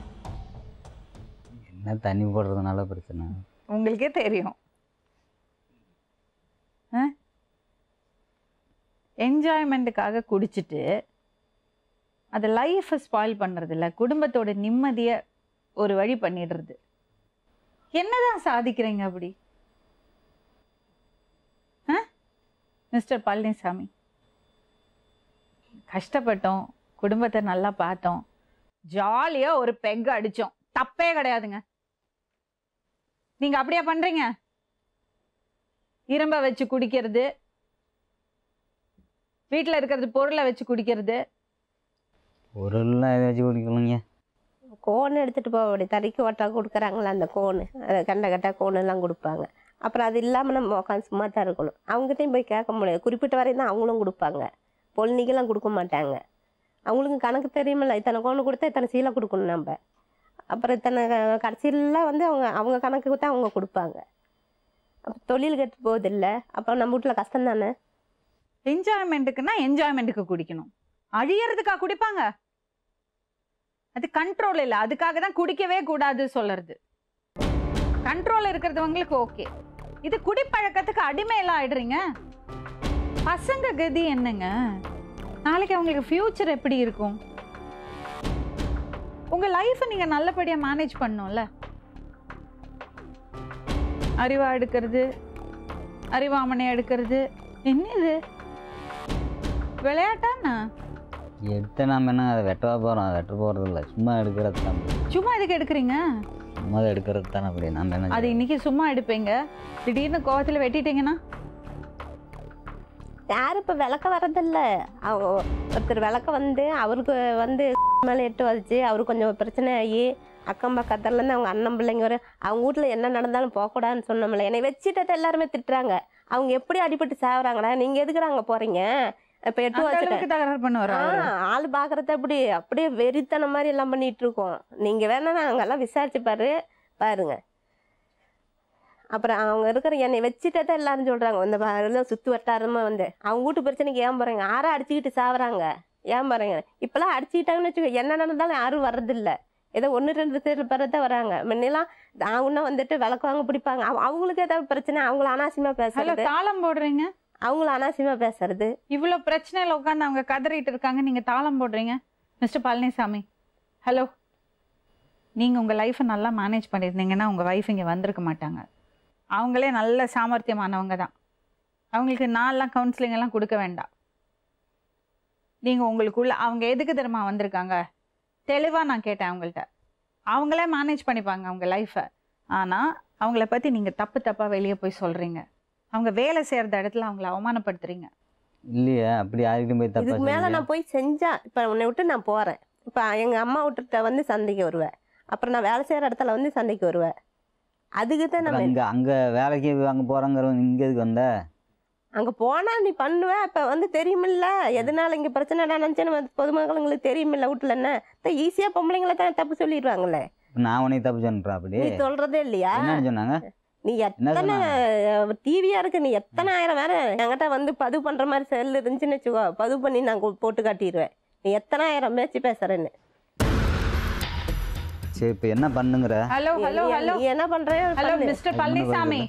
என்ன தண்ணி போடுறதுனால பிரச்சனை உங்களுக்கே தெரியும். என்ஜாய்மெண்ட்டுக்காக குடிச்சிட்டு அது லைஃபை ஸ்பாயில் பண்ணுறது இல்லை, குடும்பத்தோட நிம்மதியை ஒரு வழி பண்ணிடுறது. என்னதான் சாதிக்கிறீங்க அப்படி மிஸ்டர் பழனிசாமி? கஷ்டப்பட்டோம், குடும்பத்தை நல்லா பார்த்தோம், ஜாலியாக ஒரு பெக் அடித்தோம், தப்பே கிடையாதுங்க. நீங்கள் அப்படியா பண்ணுறீங்க? இரும்பை வச்சு குடிக்கிறது, வீட்டில் இருக்கிறது பொருளை வச்சு குடிக்கிறது. பொருள்லாம் எதை வச்சு குடிக்கணுங்க? கோன் எடுத்துகிட்டு போக வேண்டிய தறிக்கு ஓட்டா கொடுக்குறாங்களா, அந்த கோனு அதை கண்ட கட்டா கோனெல்லாம் கொடுப்பாங்க. அப்புறம் அது இல்லாமல் நம்ம உட்காந்து சும்மா தான் இருக்கணும். அவங்ககிட்டையும் போய் கேட்க முடியாது, குறிப்பிட்ட வரையும் தான் அவங்களும் கொடுப்பாங்க, பொழுதுக்கெல்லாம் கொடுக்க மாட்டாங்க. அவங்களுக்கும் கணக்கு தெரியுமில்ல, இத்தனை கோன் கொடுத்தா இத்தனை சீலை கொடுக்கணும் நம்ம, அப்புறம் இத்தனை கடைசியெல்லாம் வந்து அவங்க அவங்க கணக்கு தான் அவங்க கொடுப்பாங்க. அப்போ தொழில் கெட்டு போகுதில்லை, அப்போ நம்ம வீட்டில் கஷ்டம் தானே. என்ஜாய்மெண்ட்டுக்குன்னா என்ஜாய்மெண்ட்டுக்கு குடிக்கணும், அழியறதுக்காக குடிப்பாங்க, அது கண்ட்ரோல் இல்லை. அதுக்காக தான் குடிக்கவே கூடாது சொல்றது. கண்ட்ரோல் இருக்கிறதுவங்களுக்கு ஓகே, இது குடிப்பழக்கத்துக்கு அடிமையெல்லாம் ஆயிடுறீங்க. பசங்க கதி என்னங்க, நாளைக்கு அவங்களுக்கு ஃபியூச்சர் எப்படி இருக்கும்? உங்கள் லைஃபை நீங்கள் நல்லபடியாக மேனேஜ் பண்ணணும்ல. அறிவாக எடுக்கிறது, அறிவாமனையாக எடுக்கிறது என்னது விளையாட்டாண்ணா? எடுத்து நாம் என்ன அதை வெட்டவா போகிறோம்? அதை வெட்ட போகிறது இல்லை, சும்மா எடுக்கிறது தான். சும்மா எதுக்கு எடுக்கிறீங்க? சும்மா அதை எடுக்கிறது தானே. அப்படி நம்ம என்ன அது இன்றைக்கி சும்மா எடுப்பீங்க, திடீர்னு கோவத்தில் வெட்டிட்டீங்கன்னா யாரும் இப்போ விளக்க வரதில்லை. ஒருத்தர் விளக்க வந்து அவருக்கு வந்து மேலே எட்டு வச்சு அவரு கொஞ்சம் பிரச்சனை ஆகி அக்கம் பக்கத்துலேருந்து அவங்க அண்ணன் பிள்ளைங்க வர அவங்க வீட்டில் என்ன நடந்தாலும் போகக்கூடாதுன்னு சொன்னோம்ல. என்னை வச்சுட்டதை எல்லாருமே திட்டுறாங்க. அவங்க எப்படி அடிபட்டு சாகுறாங்கடா, நீங்கள் எதுக்குறாங்க போகிறீங்க? இப்போ எட்டு வருஷத்துக்கு தகராறு பண்ணுவார் ஆள் பார்க்குறத அப்படி அப்படியே வெறித்தன மாதிரி எல்லாம் பண்ணிகிட்டு இருக்கோம். நீங்கள் வேணா நாங்கள்லாம் விசாரிச்சு பாருங்க. அப்புறம் அவங்க இருக்கிற என்னை வச்சுட்டதான் எல்லாரும் சொல்கிறாங்க. இந்த பாருலாம் சுற்று வட்டாரமாக வந்து அவங்க வீட்டு பிரச்சனைக்கு ஏன் போகிறாங்க? யாரும் அடிச்சுக்கிட்டு சாகுறாங்க ஏன் பாருங்க. இப்போலாம் அடிச்சுக்கிட்டாங்கன்னு வச்சுக்கோ, என்ன நடந்தாலும் யாரும் வர்றதில்லை. ஏதோ ஒன்று ரெண்டு பேர் பிறத்தான் வராங்க. முன்னெல்லாம் அவங்கன்னா வந்துட்டு விளக்குவாங்க, பிடிப்பாங்க. அவங்களுக்கு ஏதாவது பிரச்சனை அவங்கள அனாவசியமாக பேசுறது, தாளம் போடுறீங்க. அவங்கள அனாவசியமாக பேசுறது. இவ்வளோ பிரச்சனையில் உட்காந்து அவங்க கதறிட்டு இருக்காங்க, நீங்கள் தாளம் போடுறீங்க. மிஸ்டர் பழனிசாமி, ஹலோ, நீங்கள் உங்கள் லைஃப்பை நல்லா மேனேஜ் பண்ணியிருந்தீங்கன்னா உங்கள் வைஃப் இங்கே வந்திருக்க மாட்டாங்க. அவங்களே நல்ல சாமர்த்தியமானவங்க தான். அவங்களுக்கு நான்லாம் கவுன்சிலிங் எல்லாம் கொடுக்க வேண்டாம். நீங்கள் உங்களுக்குள்ள அவங்க எதுக்கு தெரியுமா வந்திருக்காங்க? தெளிவாக நான் கேட்டேன் அவங்கள்ட்ட. அவங்களே மேனேஜ் பண்ணிப்பாங்க அவங்க லைஃப்பை. ஆனால் அவங்கள பற்றி நீங்கள் தப்பு தப்பாக வெளியே போய் சொல்கிறீங்க. அவங்க வேலை செய்கிற இடத்துல அவங்கள அவமானப்படுத்துறீங்க இல்லையா? அப்படி ஆகிடும். போய் இதுக்கு மேலே நான் போய் செஞ்சா இப்போ உன்னை விட்டு நான் போகிறேன். இப்போ எங்கள் அம்மா விட்டுட்ட வந்து சந்தைக்கு வருவேன். அப்புறம் நான் வேலை செய்கிற இடத்துல வந்து சந்தைக்கு வருவேன். அதுக்கு தான் நம்ம இங்கே அங்கே வேலைக்கு அங்கே போகிறோங்கிறவங்க இங்கே எதுக்கு வந்த? அங்கே போனால் நீ பண்ணுவேன். இப்போ வந்து தெரியுமில்ல எதனால இங்கே பிரச்சனை நினச்சி நம்ம பொதுமக்களுங்களுக்கு தெரியுமில்ல. வீட்டில் என்ன ஈஸியாக பொம்பளைங்களை தான் தப்பு சொல்லிடுவாங்களே. நான் உனக்கு தப்பு சொல்கிறேன் அப்படி நீ சொல்கிறதே இல்லையா? சொன்னாங்க நீ எத்தனை டிவியாக இருக்குது, நீ எத்தனை ஆயிரம் வேறு என்கிட்ட வந்து பதிவு பண்ணுற மாதிரி செல் இருந்துச்சுன்னு வச்சுக்கோ, பதிவு பண்ணி நான் போட்டு காட்டிடுவேன். நீ எத்தனை ஆயிரம் பேச்சு பேசுகிறேன்னு. சரி இப்போ என்ன பண்ணுங்கிற? ஹலோ ஹலோ ஹலோ என்ன பண்ணுறேன்? ஹலோ மிஸ்டர் பழனிசாமி,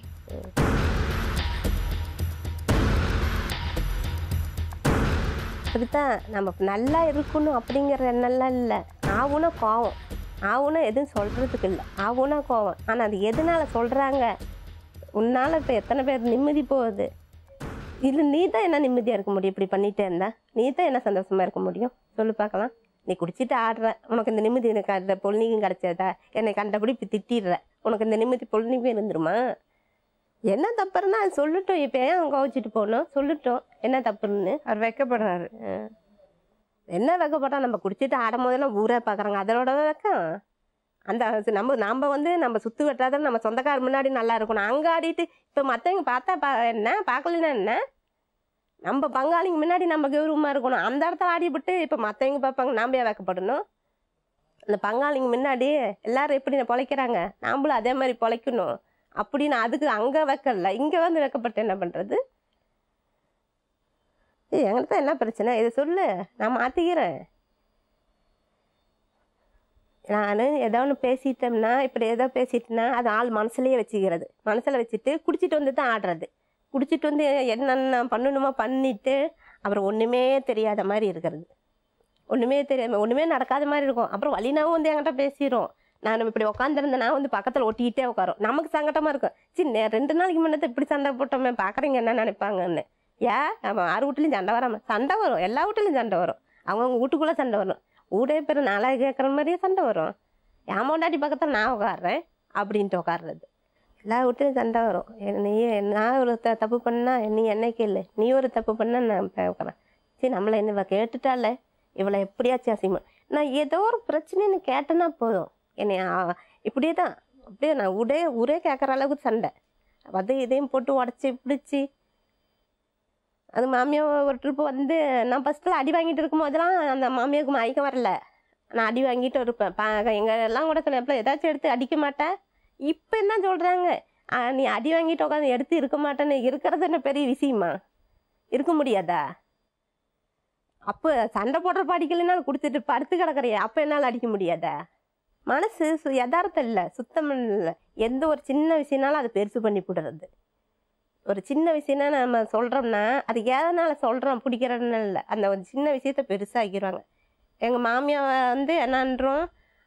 அப்படித்தான் நம்ம நல்லா இருக்கணும் அப்படிங்கிற எண்ணெல்லாம் இல்லை. ஆவுனா கோவம், ஆவுனா எதுவும் சொல்கிறதுக்கு இல்லை, ஆவுனா கோவம். ஆனால் அது எதனால் சொல்கிறாங்க? உன்னால் இப்போ எத்தனை பேர் நிம்மதி போகுது? இது நீ தான் என்ன நிம்மதியாக இருக்க முடியும்? இப்படி பண்ணிகிட்டே இருந்தால் நீ தான் என்ன சந்தோஷமாக இருக்க முடியும்? சொல்லி பார்க்கலாம். நீ குடிச்சிட்டு ஆடுற, உனக்கு இந்த நிம்மதி எனக்கு பொழுதுக்கும் கிடச்சதா? என்னை கண்டபடி இப்போ திட்டிடுற, உனக்கு இந்த நிம்மதி பொழுதுக்கும் இருந்துருமா? என்ன தப்புன்னா அது சொல்லட்டும். இப்போ ஏன் அவங்க கோவிச்சிட்டு போகணும்? சொல்லட்டும் என்ன தப்புன்னு. அவர் வைக்கப்படுறாரு. என்ன வைக்கப்பட்டா? நம்ம குடிச்சிட்டு ஆடும் போதெல்லாம் ஊரே பார்க்குறாங்க, அதனோட வைக்கம் அந்த நம்ம நம்ம வந்து நம்ம சுற்று வெட்டாத நம்ம சொந்தக்கார முன்னாடி நல்லா இருக்கணும். அங்கே ஆடிட்டு இப்போ மற்றவங்க பார்த்தா என்ன பார்க்கலன்னா என்ன? நம்ம பங்காளிங்க முன்னாடி நம்ம கௌரவமாக இருக்கணும். அந்த இடத்துல ஆடிவிட்டு இப்போ மற்றவங்க பார்ப்பாங்க, நாம் ஏன் வைக்கப்படணும்? அந்த பங்காளிங்க முன்னாடி எல்லாரும் எப்படி நான் பொழைக்கிறாங்க, நாம்பளும் அதே மாதிரி பொழைக்கணும் அப்படின்னு. அதுக்கு அங்கே வைக்கல, இங்கே வந்து வைக்கப்பட்டு என்ன பண்ணுறது? எங்கிட்ட தான் என்ன பிரச்சனை இதை சொல்லு, நான் மாற்றிக்கிறேன். நான் ஏதோ ஒன்று பேசிட்டோம்னா, இப்படி ஏதோ பேசிட்டேன்னா அது ஆள் மனசுலேயே வச்சுக்கிறது. மனசில் வச்சுட்டு குடிச்சிட்டு வந்து தான் ஆடுறது. குடிச்சிட்டு வந்து என்னென்ன பண்ணணுமோ பண்ணிவிட்டு அப்புறம் ஒன்றுமே தெரியாத மாதிரி இருக்கிறது. ஒன்றுமே தெரியாம ஒன்றுமே நடக்காத மாதிரி இருக்கும். அப்புறம் வழினாவும் வந்து என்கிட்ட பேசிடும். நான் இப்படி உட்காந்துருந்தேன்னா வந்து பக்கத்தில் ஒட்டிக்கிட்டே உட்காரும். நமக்கு சங்கடமாக இருக்கும். சின்ன 2 நாளைக்கு முன்னத்தை இப்படி சண்டை போட்டோமே, பார்க்குறீங்க என்ன நினைப்பாங்கன்னு. ஏன் நம்ம 6 வீட்லேயும் சண்டை வராமல்? சண்டை வரும், எல்லா வீட்லேயும் சண்டை வரும். அவங்கவுங்க வீட்டுக்குள்ளே சண்டை வரும். ஊடே பேர் நாளாக கேட்குற மாதிரியே சண்டை வரும். ஏமாண்டாட்டி பக்கத்தில் நான் உட்காடுறேன் அப்படின்ட்டு உட்காடுறது. எல்லா வீட்லேயும் சண்டை வரும். நீ நான் ஒரு தப்பு பண்ணால் நீ என்னைக்கு இல்லை, நீ ஒரு தப்பு பண்ணால் நான் உட்காறேன். சரி நம்மளை என்ன கேட்டுட்டால இவ்வளோ எப்படியாச்சும் அசிங்கமாக நான் ஏதோ ஒரு பிரச்சனைன்னு கேட்டேன்னா போதும். என்னைய இப்படியே தான் அப்படியே நான் ஊரே கேட்குற அளவுக்கு சண்டை, அது இதையும் போட்டு உடச்சி பிடிச்சி. அது மாமியார் ஒரு ட்ரிப்பு வந்து நான் ஃபஸ்ட்டில் அடி வாங்கிட்டு இருக்கும்போதெல்லாம் அந்த மாமியாவுக்கு மயக்கம் வரல, நான் அடி வாங்கிட்டு இருப்பேன். எங்கள் எல்லாம் கூட சொன்னப்போ ஏதாச்சும் எடுத்து அடிக்க மாட்டேன். இப்போ என்ன சொல்கிறாங்க, நீ அடி வாங்கிட்டு உட்காந்து எடுத்து இருக்க மாட்டேன்னு. இருக்கிறது என்ன பெரிய விஷயமா? இருக்க முடியாதா? அப்போ சண்டை போடுறப்ப அடிக்கலைன்னாலும் கொடுத்துட்டு படுத்து கிடக்குறியா, அப்போ என்னால் அடிக்க முடியாதா? மனசு யதார்த்தம் இல்லை, சுத்தம் இல்லை. எந்த ஒரு சின்ன விஷயம்னாலும் அதை பெருசு பண்ணி போடுறது. ஒரு சின்ன விஷயம்னா நம்ம சொல்கிறோம்னா அது எதனால் சொல்கிறோம் பிடிக்கிறதுனால இல்லை, அந்த ஒரு சின்ன விஷயத்த பெருசாகிடுவாங்க. எங்கள் மாமியாவை வந்து என்னன்றோம்,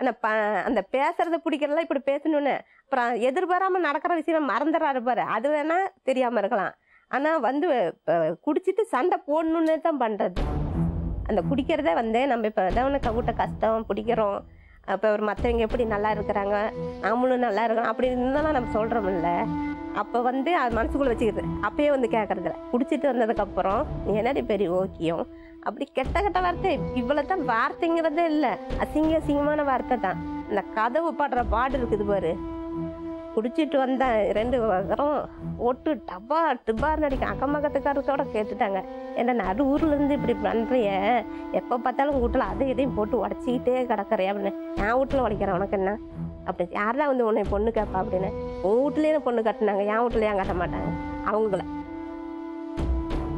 ஆனால் அந்த பேசுகிறத பிடிக்கிறதெல்லாம் இப்படி பேசணுன்னு அப்புறம் எதிர்பாராமல் நடக்கிற விஷயம் மறந்துறாரு பாரு, அது வேணால் தெரியாமல் இருக்கலாம். ஆனால் வந்து இப்போ குடிச்சிட்டு சண்டை போடணுன்னு தான் பண்ணுறது. அந்த குடிக்கிறதே வந்து நம்ம இப்போ எதாவது கவுட்ட கஷ்டம் பிடிக்கிறோம், இப்போ மற்றவங்க எப்படி நல்லா இருக்கிறாங்க நாமளும் நல்லா இருக்கிறோம் அப்படி இருந்தாலும் நம்ம சொல்கிறோம்ல. அப்போ வந்து அது மனசுக்குள்ளே வச்சுக்கிறது, அப்போயே வந்து கேட்குறதில்ல. குடிச்சிட்டு வந்ததுக்கப்புறம் என்னடி பெரிய ஓக்கியம் அப்படி கெட்ட கெட்ட வார்த்தை, இவ்வளோ தான் வார்த்தைங்கிறதே இல்லை, அசிங்கமான வார்த்தை தான். இந்த கதவு பாடுற பாடு இருக்குது பாரு, குடிச்சிட்டு வந்தேன் 2 வாரம் ஒட்டு டப்பா டிப்பார் நடிக்க அக்கம்பக்கத்துக்காரத்தோட கேட்டுட்டாங்க, ஏன்னா நடு ஊர்லேருந்து இப்படி பண்ணுறிய, எப்போ பார்த்தாலும் வீட்டில் அதை இதையும் போட்டு உடச்சிக்கிட்டே கிடக்குறியா அப்படின்னு. என் வீட்டில் உடைக்கிறேன் உனக்கு என்ன அப்படி, யார் தான் வந்து உன்னை பொண்ணு கேட்பா அப்படின்னு. உன் வீட்லேயே பொண்ணு கட்டினாங்க, என் வீட்டில் ஏன் கட்ட மாட்டாங்க அவங்கள.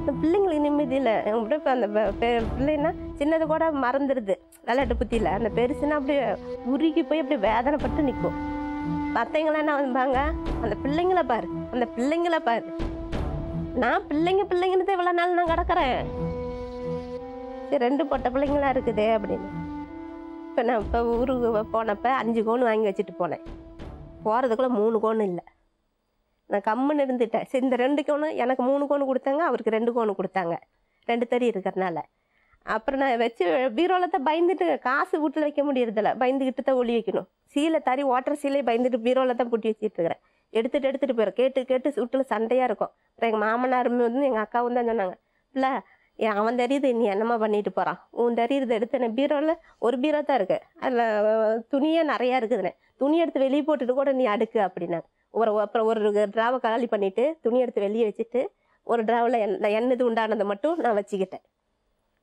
இந்த பிள்ளைங்களுக்கு நிம்மதி இல்லை. அப்படியே இப்போ அந்த பிள்ளைன்னா சின்னது கூட மறந்துடுது விளையாட்டு புத்தியில், அந்த பெருசுன்னா அப்படியே உருகி போய் அப்படியே வேதனைப்பட்டு நிற்கும். பார்த்தீங்களா என்ன வந்தாங்க, அந்த பிள்ளைங்களை பாரு, அந்த பிள்ளைங்களை பாரு, நான் பிள்ளைங்கன்னு இவ்வளோ நாள் நான் கிடக்கிறேன், சரி 2 பொட்டை பிள்ளைங்களா இருக்குது அப்படின்னு. இப்போ நான் இப்போ ஊருக்கு போனப்போ 5 கோன் வாங்கி வச்சுட்டு போனேன், போகிறதுக்குள்ளே 3 கோன் இல்லை. நான் கம்முன்னு இருந்துட்டேன், சரி இந்த 2 கோன் எனக்கு 3 கோன் கொடுத்தாங்க, அவருக்கு 2 கோன் கொடுத்தாங்க, 2 தறி இருக்கிறதுனால. அப்புறம் நான் வச்சு பீரோவில் தான் பயந்துட்டு காசு வீட்டில் வைக்க முடியறதில்ல, பயந்துக்கிட்டு தான் ஒளி வைக்கணும். சீலை தறி ஓட்டுற சீலையை பயந்துட்டு பீரோவில் தான் பூட்டி வச்சுட்டு இருக்கிறேன், எடுத்துகிட்டு போயிடும். கேட்டு வீட்டில் சண்டையாக இருக்கும். அப்புறம் எங்கள் மாமனாருமே வந்து எங்கள் அக்காவும் தான் சொன்னாங்க, இல்லை அவன் தெரியுது நீ என்னம்மா பண்ணிட்டு போகிறான், உன் தெரியுது எடுத்து. நான் பீரோவில் 1 பீரோ தான் இருக்குது, அதில் துணியே நிறையா இருக்குதுண்ணே, துணி எடுத்து வெளியே போட்டுட்டு கூட நீ அடுக்கு அப்படின்னாங்க. அப்புறம் ஒரு ட்ராவை காலி பண்ணிவிட்டு துணி எடுத்து வெளியே வச்சுட்டு ஒரு ட்ராவில் என்னது உண்டானதை மட்டும் நான் வச்சுக்கிட்டேன்.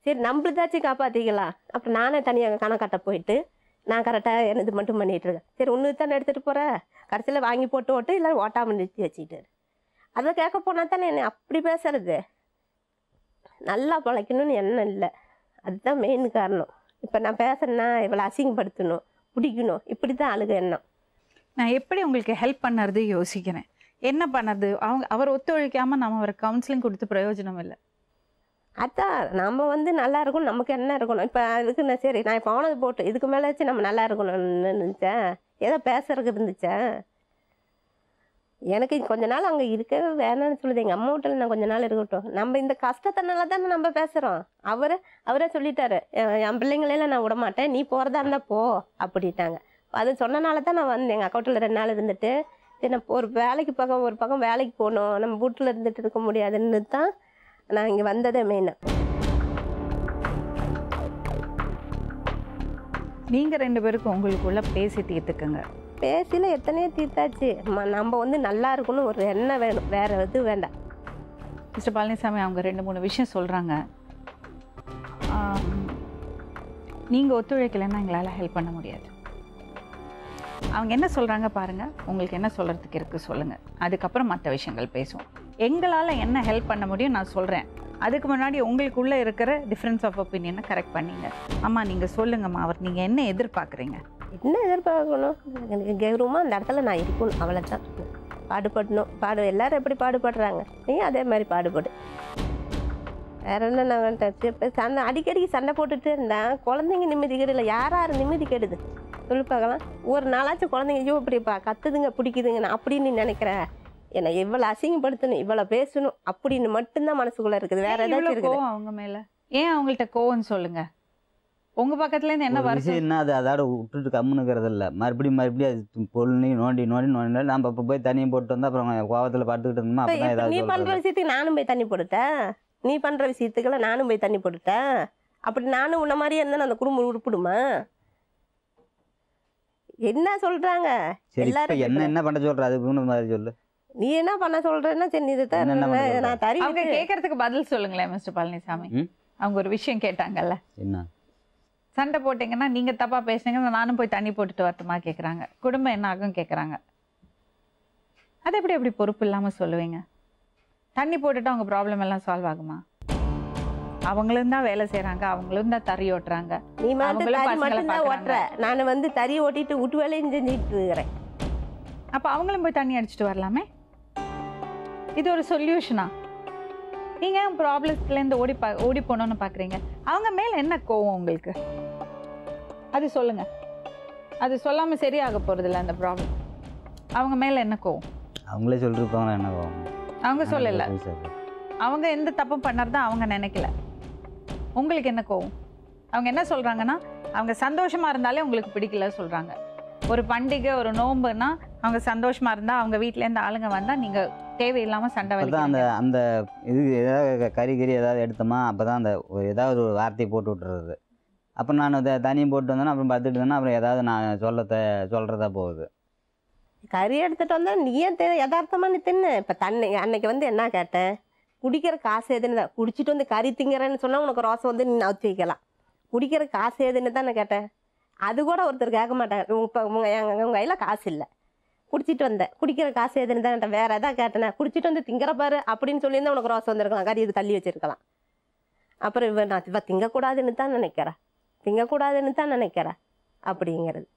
சரி நம்மளுதாச்சும் காப்பாற்றிக்கலாம். அப்புறம் நானே தனியாக கணக்கட்டை போயிட்டு நான் கரெக்டாக என்னது மட்டும் பண்ணிகிட்டு இருக்கேன். சரி ஒன்று தானே எடுத்துகிட்டு போகிறேன், கடைசியில் வாங்கி போட்டு ஓட்டு இல்லை ஓட்டாமல் நிறுத்தி வச்சுக்கிட்டு. அதை கேட்க போனால் தானே என்னை அப்படி பேசுறது. நல்லா பழைக்கணும்னு எண்ணம் இல்லை, அதுதான் மெயின் காரணம். இப்போ நான் பேசுறேன்னா இவ்வளோ அசிங்கப்படுத்தணும் பிடிக்கணும் இப்படி தான் ஆளுக எண்ணம். நான் எப்படி உங்களுக்கு ஹெல்ப் பண்ணுறது யோசிக்கிறேன், என்ன பண்ணுறது. அவர் ஒத்துழைக்காமல் நம்ம அவரை கவுன்சிலிங் கொடுத்து பிரயோஜனம் இல்லை. அதான் நம்ம வந்து நல்லா இருக்கணும், நமக்கு என்ன இருக்கணும். இப்போ அதுக்கு நான் சரி நான் போனது போட்டு இதுக்கு மேலே வச்சு நம்ம நல்லா இருக்கணும்னு நினச்சேன், ஏதோ பேசுறதுக்கு இருந்துச்சேன். எனக்கு கொஞ்ச நாள் அங்கே இருக்கவே வேணான்னு சொல்லுது, எங்கள் அம்மா வீட்டில் நான் கொஞ்ச நாள் இருக்கட்டும். நம்ம இந்த கஷ்டத்தினால தானே நம்ம பேசுகிறோம். அவரே சொல்லிட்டாரு, என் பிள்ளைங்களெல்லாம் நான் விடமாட்டேன், நீ போகிறதா இருந்தால் போ அப்படிட்டாங்க. அது சொன்னனால தான் நான் வந்தேன். எங்கள் அக்கா வீட்டில் 2 நாள் இருந்துட்டு நான் ஒரு வேலைக்கு பக்கம் ஒரு பக்கம் வேலைக்கு போகணும், நம்ம வீட்டில் இருந்துட்டு இருக்க முடியாதுன்னு தான் நான் இங்கே வந்ததே மெயினா. நீங்கள் 2 பேருக்கும் உங்களுக்குள்ளே பேசி தீர்த்துக்குங்க. பேசியில் எத்தனையோ தீர்த்தாச்சு. நம்ம வந்து நல்லா இருக்கணும் ஒரு எண்ணம் வேணும், வேறு இது வேண்டாம். மிஸ்டர் பழனிசாமி அவங்க 2-3 விஷயம் சொல்கிறாங்க, நீங்கள் ஒத்துழைக்கலைன்னா எங்களால் ஹெல்ப் பண்ண முடியாது. அவங்க என்ன சொல்கிறாங்க பாருங்கள், உங்களுக்கு என்ன சொல்கிறதுக்கு இருக்குது சொல்லுங்கள், அதுக்கப்புறம் மற்ற விஷயங்கள் பேசுவோம். எங்களால் என்ன ஹெல்ப் பண்ண முடியும் நான் சொல்கிறேன், அதுக்கு முன்னாடி உங்களுக்குள்ளே இருக்கிற டிஃப்ரென்ஸ் ஆஃப் ஒப்பீனியனை கரெக்ட் பண்ணிங்க. அம்மா நீங்கள் சொல்லுங்கம்மா, அவர் நீங்கள் என்ன எதிர்பார்க்குறீங்க, என்ன எதிர்பார்க்கணும். எனக்கு கௌரவமாக அந்த இடத்துல நான் இருக்கணும், அவ்வளோதான். பாடுபடணும், எல்லோரும் எப்படி பாடுபடுறாங்க நீ அதே மாதிரி பாடுபடு. வேற என்ன, நான் சண்டை அடிக்கடிக்கு சண்டை போட்டுகிட்டே இருந்தேன். குழந்தைங்க நிம்மதி கெடுல, யாராரு நிம்மதி கெடுது சொல்லி பார்க்கலாம். ஒரு நாளாச்சும் குழந்தைங்க ஐயோ இப்படிப்பா கற்றுதுங்க பிடிக்குதுங்க நான் அப்படின்னு நினைக்கிறேன், என்னை இவ்வளோ அசிங்கப்படுத்தணும் இவ்வளோ பேசணும் அப்படின்னு மட்டும்தான் மனசுக்குள்ளே இருக்குது. வேற ஏதாவது கோவம் அவங்க மேலே, ஏன் அவங்கள்ட்ட கோவம்னு சொல்லுங்க, உங்கள் பக்கத்துலேருந்து என்ன வருஷம்னா அது அதோட விட்டுட்டு கம்முனுக்கிறது இல்லை. மறுபடியும் அது பொண்ணு நோண்டி நம்ம இப்போ போய் தண்ணியும் போட்டு வந்தால் அப்புறம் கோவத்தில் பார்த்துக்கிட்டு இருந்தோம்னா நீ பண்ணுற விஷயத்துக்கு நானும் போய் தண்ணி போட்டுட்டேன், நீ பண்ணுற விஷயத்துக்கெல்லாம் நானும் போய் தண்ணி போட்டுட்டேன் அப்படி நானும் உன்ன மாதிரியே இருந்தேன்னு அந்த குடும்பம் உருப்பிடுமா. என்ன சொல்கிறாங்க எல்லாரும் என்ன பண்ண சொல்கிற, அதுக்கு மாதிரி சொல்லு நீ என்ன பண்ண சொல்றேன்னா சரி இது தான் நான் தரி. அவங்க கேட்கறதுக்கு பதில் சொல்லுங்களேன் மிஸ்டர் பழனிசாமி, அவங்க ஒரு விஷயம் கேட்டாங்கல்ல சண்டை போட்டீங்கன்னா நீங்க தப்பா பேசுனீங்கன்னா நானும் போய் தண்ணி போட்டுட்டு வரட்டுமா கேக்குறாங்க. குடும்பம் என்ன ஆகும் கேக்குறாங்க. அது எப்படி எப்படி பொறுப்பு இல்லாம சொல்லுவீங்க? தண்ணி போட்டுட்டு அவங்க ப்ராப்ளம் எல்லாம் சால்வ் ஆகுமா? அவங்களும் தான் வேலை செய்யறாங்க, அவங்களும் தான் தறி ஓட்டுறாங்க. நீ மட்டும் தான் ஓட்டுற, நான் வந்து தறி ஓட்டிட்டு விட்டு வேலையும் செஞ்சுட்டு இருக்கிறேன். அப்ப அவங்களும் போய் தண்ணி அடிச்சுட்டு வரலாமே. இது ஒரு சொல்யூஷனா? நீங்க ப்ராப்ளம்ஸ்லேருந்து ஓடி போனோன்னு பார்க்குறீங்க. அவங்க மேலே என்ன கோவம் உங்களுக்கு? அது சொல்லுங்க. அது சொல்லாமல் சரியாக போகிறதில்ல அந்த ப்ராப்ளம். அவங்க மேலே என்ன கோவம்? அவங்களே சொல்லிருப்பாங்க என்ன கோவம். அவங்க சொல்லலை, அவங்க எந்த தப்பும் பண்ணுறதா அவங்க நினைக்கல. உங்களுக்கு என்ன கோவம்? அவங்க என்ன சொல்கிறாங்கன்னா, அவங்க சந்தோஷமாக இருந்தாலே உங்களுக்கு பிடிக்கல சொல்கிறாங்க. ஒரு பண்டிகை ஒரு நோம்புன்னா அவங்க சந்தோஷமாக இருந்தால் அவங்க வீட்டிலேருந்து ஆளுங்க வந்தால் நீங்கள் தேவையில்லாமல் சண்டை வருது. அந்த அந்த இது ஏதாவது கறிகறி ஏதாவது எடுத்தோமா அப்போ தான் அந்த ஒரு ஏதாவது ஒரு வார்த்தையை போட்டு விட்டுறது. அப்புறம் நான் அதை தனியும் போட்டு வந்தேன்னா அப்புறம் பார்த்துட்டு இருந்தேன்னா அப்புறம் ஏதாவது நான் சொல்கிறதா போகுது. கறி எடுத்துகிட்டு வந்தால் நீ ஏன் யதார்த்தமாக நீ தின்னு. இப்போ தண்ணி அன்னைக்கு வந்து என்ன கேட்டேன், குடிக்கிற காசு எதுன்னு தான் குடிச்சிட்டு வந்து கறி திங்கிறேன்னு சொன்னால் உனக்கு ரோசம் வந்து நீ நவுத்து வைக்கலாம். குடிக்கிற காசு எதுன்னு தான் நான் கேட்டேன். அது கூட ஒருத்தர் கேட்க மாட்டாங்க. இப்போ உங்கள் கையில் காசு இல்லை, குடிச்சிட்டு வந்தேன், குடிக்கிற காசு எதுன்னு தான் வேற எதாவது கேட்டேன். குடிச்சிட்டு வந்து திங்கிறப்பாரு அப்படின்னு சொல்லியிருந்தா உனக்கு ரோசம் வந்துருக்கலாம், கறி இது தள்ளி வச்சிருக்கலாம். அப்புறம் இவன் நான் இவ திங்கக்கூடாதுன்னு தான் நினைக்கிறேன், திங்கக்கூடாதுன்னு தான் நினைக்கிறேன் அப்படிங்கிறது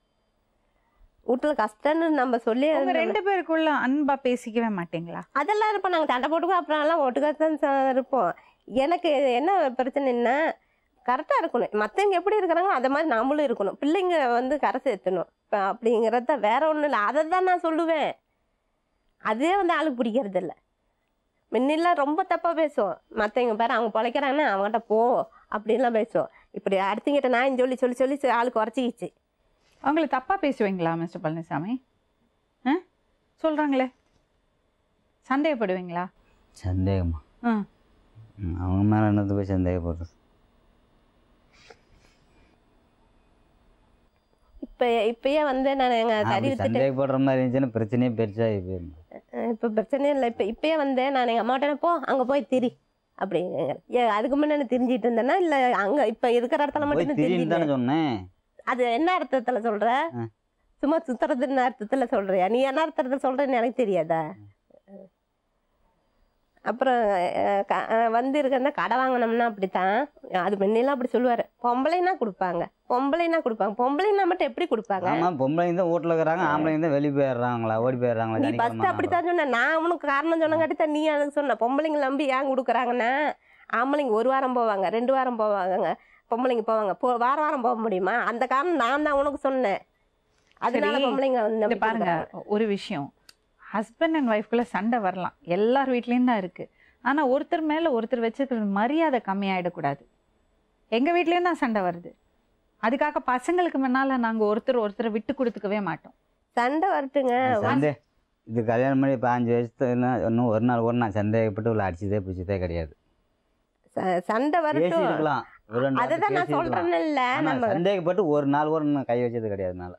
வீட்டுல கஷ்டம்னு நம்ம சொல்லி ரெண்டு பேருக்குள்ள அன்பா பேசிக்கவே மாட்டீங்களா? அதெல்லாம் இருப்போம், நாங்கள் தண்டை போட்டுக்கோ அப்புறம் எல்லாம் ஒட்டுக்காத்தான் இருப்போம். எனக்கு என்ன பிரச்சனை என்ன, கரெக்டாக இருக்கணும். மற்றவங்க எப்படி இருக்கிறாங்களோ அதை மாதிரி நாமளும் இருக்கணும், பிள்ளைங்க வந்து கரை சேர்த்தணும் இப்போ அப்படிங்கிறது தான், வேற ஒன்றும் இல்லை. அதை தான் நான் சொல்லுவேன். அதே வந்து ஆளுக்கு பிடிக்கிறது இல்லை. முன்னெல்லாம் ரொம்ப தப்பாக பேசுவோம், மற்றவங்க பேர் அவங்க பிழைக்கிறாங்கன்னா அவங்ககிட்ட போ அப்படின்லாம் பேசுவோம். இப்படி அடுத்தவங்கிட்ட நான் சொல்லி சொல்லி சொல்லி ஆளுக்கு குறைச்சிக்கிச்சு. அவங்கள தப்பாக பேசுவீங்களா மிஸ்டர் பழனிசாமி? ஆ சொல்கிறாங்களே, சந்தேகப்படுவீங்களா? சந்தேகமா? ஆ, அவங்க மேலே என்னது போய் சந்தேகப்படுறது? இப்பயே வந்து நான் சந்தேகப்படுற மாதிரி இருந்துச்சுன்னா பிரச்சனையே பெருசாக இப்போ பிரச்சனையே இல்லை. இப்போ இப்பயே வந்து நான் எங்கள் அம்மாட்ட போ அங்கே போய் திரி அப்படிங்க. அதுக்கு முன்னே நான் திரிஞ்சிட்டு இருந்தேன்னா இல்லை அங்கே இப்போ இருக்கிற இடத்துல மட்டும் திரிஞ்சுதானே சொன்னேன். அது என்ன அர்த்தத்தில் சொல்கிற? சும்மா சுற்றுறதுன்னு அர்த்தத்தில் சொல்கிறியா? நீ என்ன அர்த்தத்தில் சொல்கிறேன்னு எனக்கு தெரியாதா? அப்புறம் வந்து இருக்கிறதா கடை வாங்கினோம்னா அப்படித்தான். அது முன்னெல்லாம் அப்படி சொல்லுவார், பொம்பளைன்னா கொடுப்பாங்க, பொம்பளைன்னா கொடுப்பாங்க, பொம்பளைன்னா மட்டும் எப்படி கொடுப்பாங்க? ஆமாம், பொம்பளைங்க தான் வீட்டில் இருக்கிறாங்க, ஆம்பளைங்க தான் வெளியே போயிடுறாங்களா ஓடி போயிடுறாங்களா. நீ ஃபஸ்ட்டு அப்படித்தான் சொன்ன, நான் அவனுக்கு காரணம் சொன்னங்காட்டித்தான் நீ எனக்கு சொன்ன. பொம்பளைங்க நம்பி ஏன் கொடுக்குறாங்கன்னா, ஆம்பளைங்க ஒரு வாரம் போவாங்க 2 வாரம் போவாங்க, பொம்பளைங்க போவாங்க வாரம் வாரம் போக முடியுமா? அந்த காரணம் நான் தான் உனக்கு சொன்னேன். அதனால பொம்பளைங்க வந்து பாருங்க, ஒரு விஷயம் ஹஸ்பண்ட் அண்ட் ஒய்ஃப்குள்ளே சண்டை வரலாம், எல்லார் வீட்லேயும் தான் இருக்குது. ஆனால் ஒருத்தர் மேலே ஒருத்தர் வச்சுருக்கிற மரியாதை கம்மியாகிடக்கூடாது. எங்கள் வீட்லேயும் தான் சண்டை வருது, அதுக்காக பசங்களுக்கு முன்னால் நாங்கள் ஒருத்தரை விட்டு கொடுத்துக்கவே மாட்டோம். சண்டை வரட்டுங்க வந்து இது கல்யாணம் பண்ணி 5 வருஷத்துனா இன்னும் ஒரு நாள் ஒன்றா சண்டைப்பட்டு உள்ள அடிச்சதே பிடிச்சதே கிடையாது. சண்டை வரட்டும், அதை தான் நான் சொல்கிறேன்னு இல்லை, நம்ம சண்டைப்பட்டு ஒரு நாள் ஒன்று கை வச்சது கிடையாதுனால.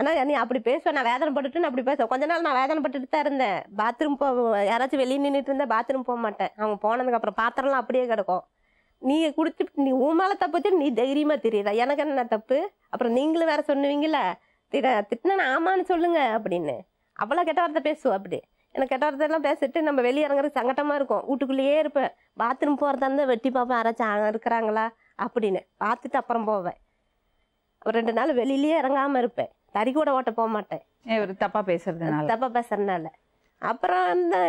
ஆனால் நீ அப்படி பேசுவேன், நான் வேதனை பட்டுட்டு அப்படி பேசுவேன். கொஞ்ச நாள் நான் வேதனை பட்டுட்டு தான் இருந்தேன். பாத்ரூம் போ யாராச்சும் வெளியே நின்றுட்டு இருந்தால் பாத்ரூம் போக மாட்டேன். அவங்க போனதுக்கப்புறம் பாத்திரம்லாம் அப்படியே கிடக்கும். நீ குடிச்சிட்டு நீ உன் மேலே தப்பு, நீ தைரியமாக தெரியுதா? எனக்கு என்ன தப்பு? அப்புறம் நீங்களும் வேறு சொன்னுவீங்களா, திட்டினா ஆமான்னு சொல்லுங்க அப்படின்னு. அவ்வளோ கெட்ட வார்த்தை பேசுவோம். அப்படி எனக்கு கெட்ட வார்த்தைலாம் பேசிட்டு நம்ம வெளியே இறங்குறது சங்கட்டமாக இருக்கும். வீட்டுக்குள்ளேயே இருப்பேன், பாத்ரூம் போகிறதா இருந்தால் வெட்டி பார்ப்பேன் யாராச்சும் இருக்கிறாங்களா அப்படின்னு, பார்த்துட்டு அப்புறம் போவேன். 2 நாள் வெளியிலேயே இறங்காமல் இருப்பேன், தறி கூட ஓட்ட போக மாட்டேன் தப்பா பேசுறதுனால. அப்புறம் வந்து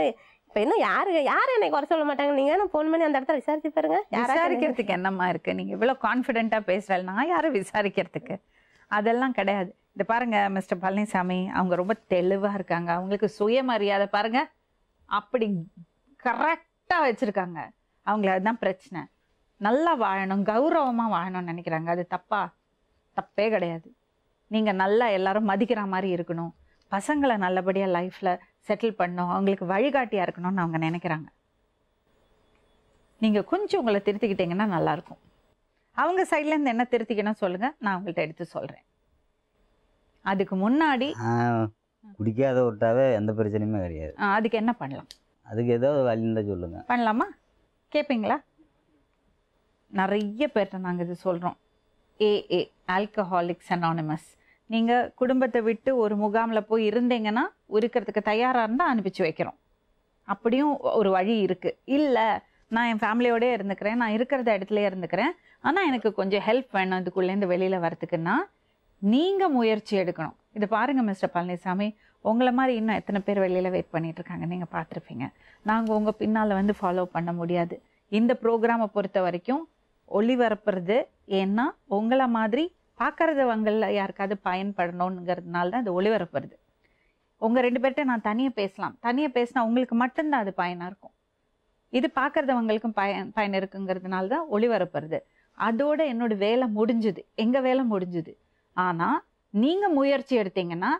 இப்ப என்ன யாரு என்னை குறை சொல்ல மாட்டாங்க. நீங்க போன் பண்ணி அந்த இடத்துல விசாரிச்சு பாருங்க. விசாரிக்கிறதுக்கு என்னமா இருக்கு? நீங்க இவ்வளவு கான்பிடென்டா பேசுறாள், நான் யாரும் விசாரிக்கிறதுக்கு அதெல்லாம் கிடையாது. இந்த பாருங்க மிஸ்டர் பழனிசாமி, அவங்க ரொம்ப தெளிவா இருக்காங்க, அவங்களுக்கு சுயமரியாதை பாருங்க அப்படி கரெக்டா வச்சிருக்காங்க. அவங்கள அதுதான் பிரச்சனை. நல்லா வாழணும், கௌரவமா வாழணும்னு நினைக்கிறாங்க. அது தப்பே கிடையாது. நீங்கள் நல்லா எல்லாரும் மதிக்கிற மாதிரி இருக்கணும், பசங்களை நல்லபடியாக லைஃப்பில் செட்டில் பண்ணணும், அவங்களுக்கு வழிகாட்டியாக இருக்கணும்னு அவங்க நினைக்கிறாங்க. நீங்கள் கொஞ்சம் உங்களை திருத்திக்கிட்டிங்கன்னா நல்லாயிருக்கும். அவங்க சைட்லேருந்து என்ன திருத்திக்கணும் சொல்லுங்கள், நான் அவங்கள்ட்ட எடுத்து சொல்கிறேன். அதுக்கு முன்னாடி குடிக்காத விட்டாவே எந்த பிரச்சனையுமே கிடையாது. அதுக்கு என்ன பண்ணலாம்? அதுக்கு ஏதோ வழின்னு சொல்லுங்கள். பண்ணலாமா? கேட்பீங்களா? நிறைய பேர்கிட்ட நாங்கள் இது சொல்கிறோம். AA, Alcoholics Anonymous. நீங்க குடும்பத்தை விட்டு ஒரு முகாம்ல போய் இருந்தீங்கன்னா இருக்கிறதுக்கு தயாரா இருந்தா அனுப்பிச்சு வைக்கிறோம். அப்படியும் ஒரு வழி இருக்கு. இல்ல நான் என் ஃபேமிலியோட இருந்துக்கிறேன், நான் இருக்கிற இடத்துல இருந்துக்கிறேன், ஆனா எனக்கு கொஞ்சம் ஹெல்ப் வேணும் இதுக்குள்ளேருந்து வெளியில வரதுக்குன்னா நீங்க முயற்சி எடுக்கணும். இது பாருங்க மிஸ்டர் பழனிசாமி, உங்களை மாதிரி இன்னும் எத்தனை பேர் வெளியில வெயிட் பண்ணிட்டு இருக்காங்க, நீங்க பார்த்துருப்பீங்க. நாங்கள் உங்க பின்னால வந்து ஃபாலோ பண்ண முடியாது. இந்த ப்ரோக்ராமை பொறுத்த வரைக்கும் ஒளிபரப்புறது ஏன்னா உங்களை மாதிரி பார்க்கறதவங்கள யாருக்காவது பயன்படணுங்கிறதுனால தான் அது ஒளிபரப்புறது. உங்க ரெண்டு பேர்கிட்ட நான் தனியாக பேசலாம், தனியாக பேசினா உங்களுக்கு மட்டும்தான் அது பயனாக இருக்கும். இது பார்க்கறதவங்களுக்கும் பயன் இருக்குங்கிறதுனால தான் ஒளிபரப்புறது. அதோட என்னோட வேலை முடிஞ்சுது, எங்கள் வேலை முடிஞ்சுது. ஆனால் நீங்கள் முயற்சி எடுத்தீங்கன்னா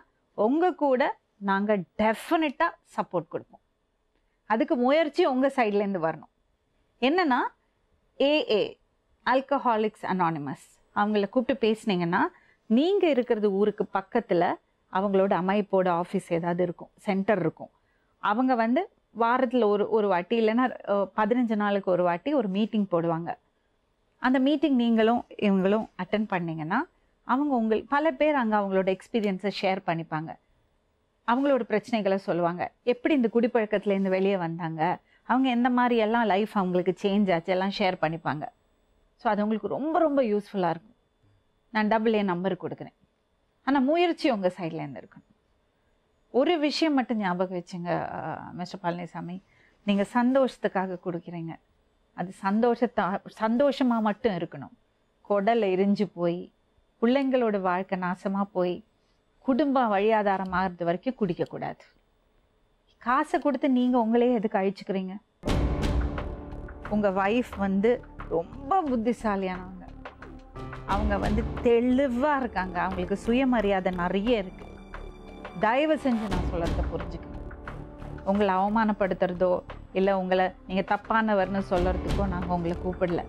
உங்கள் கூட நாங்கள் டெஃபினட்டாக சப்போர்ட் கொடுப்போம். அதுக்கு முயற்சி உங்கள் சைட்லேருந்து வரணும். என்னன்னா AA, ஆல்கஹாலிக்ஸ் அனானிமஸ், அவங்கள கூப்பிட்டு பேசினீங்கன்னா நீங்கள் இருக்கிறது ஊருக்கு பக்கத்தில் அவங்களோட அமைப்போட ஆஃபீஸ் ஏதாவது இருக்கும், சென்டர் இருக்கும். அவங்க வந்து வாரத்தில் ஒரு வாட்டி இல்லைன்னா 15 நாளுக்கு ஒரு வாட்டி ஒரு மீட்டிங் போடுவாங்க. அந்த மீட்டிங் நீங்களும் இவங்களும் அட்டன் பண்ணிங்கன்னா அவங்க உங்கள் பல பேர் அங்கே அவங்களோட எக்ஸ்பீரியன்ஸை ஷேர் பண்ணிப்பாங்க, அவங்களோட பிரச்சனைகளை சொல்லுவாங்க, எப்படி இந்த குடிப்பழக்கத்துலேருந்து வெளியே வந்தாங்க, அவங்க எந்த மாதிரி எல்லாம் லைஃப் அவங்களுக்கு சேஞ்ச் ஆச்சு எல்லாம் ஷேர் பண்ணிப்பாங்க. ஸோ அது உங்களுக்கு ரொம்ப ரொம்ப யூஸ்ஃபுல்லாக இருக்கும். நான் AA நம்பர் கொடுக்குறேன். ஆனால் முயற்சி உங்கள் சைட்லேருந்து இருக்கணும். ஒரு விஷயம் மட்டும் ஞாபகம் வச்சுங்க மிஸ்டர் பழனிசாமி, நீங்கள் சந்தோஷத்துக்காக கொடுக்குறீங்க, அது சந்தோஷமாக மட்டும் இருக்கணும். குடல் எரிஞ்சு போய் பிள்ளைங்களோட வாழ்க்கை நாசமாக போய் குடும்பம் வழியாதாரம் ஆகிறது வரைக்கும் குடிக்கக்கூடாது. காசை கொடுத்து நீங்கள் உங்களே எதுக்கு அழிச்சுக்கிறீங்க? உங்கள் வைஃப் வந்து ரொம்ப புத்திசாலியானவங்க, அவங்க வந்து தெளிவாக இருக்காங்க, அவங்களுக்கு சுயமரியாதை நிறைய இருக்குது. தயவு செஞ்சு நான் சொல்கிறத புரிஞ்சுக்கணும். உங்களை அவமானப்படுத்துறதோ இல்லை உங்களை நீங்கள் தப்பானவர்னு சொல்கிறதுக்கோ நாங்கள் உங்களை கூப்பிடல.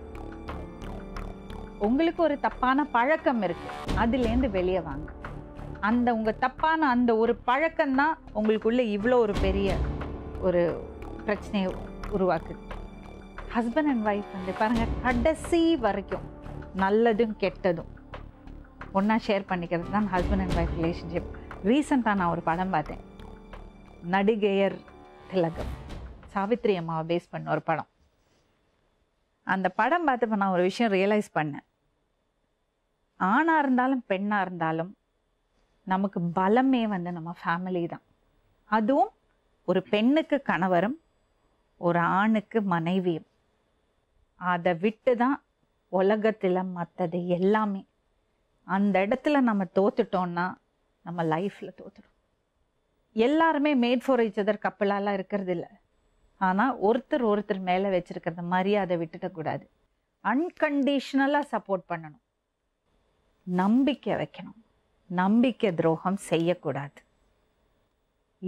உங்களுக்கு ஒரு தப்பான பழக்கம் இருக்குது, அதுலேருந்து வெளியே வாங்க. அந்த உங்கள் தப்பான அந்த ஒரு பழக்கம்தான் உங்களுக்குள்ளே இவ்வளோ ஒரு பெரிய ஒரு பிரச்சனையை உருவாக்குது. ஹஸ்பண்ட் அண்ட் ஒய்ஃப் வந்து பாருங்கள், கடைசி வரைக்கும் நல்லதும் கெட்டதும் ஒன்றா ஷேர் பண்ணிக்கிறது தான் ஹஸ்பண்ட் அண்ட் ஒய்ஃப் ரிலேஷன்ஷிப். ரீசெண்டாக நான் ஒரு படம் பார்த்தேன், நடிகையர் திலகம், சாவித்ரி அம்மாவை பேஸ் பண்ண ஒரு படம். அந்த படம் பார்த்தப்ப நான் ஒரு விஷயம் ரியலைஸ் பண்ணேன். ஆணாக இருந்தாலும் பெண்ணாக இருந்தாலும் நமக்கு பலமே வந்து நம்ம ஃபேமிலி தான். அதுவும் ஒரு பெண்ணுக்கு கணவரும் ஒரு ஆணுக்கு மனைவியும். அதை விட்டு தான் உலகத்தில் மற்றது எல்லாமே. அந்த இடத்துல நம்ம தோத்துட்டோம்னா நம்ம லைஃப்பில் தோத்துடும். எல்லாருமே மேட் ஃபார் ஈச் அதர் கப்பலாலாம் இருக்கிறது இல்லை, ஆனால் ஒருத்தர் ஒருத்தர் மேலே வச்சுருக்கிறத மாதிரி அதை விட்டுடக்கூடாது. அன்கண்டிஷனலாக சப்போர்ட் பண்ணணும், நம்பிக்கை வைக்கணும், நம்பிக்கை துரோகம் செய்யக்கூடாது.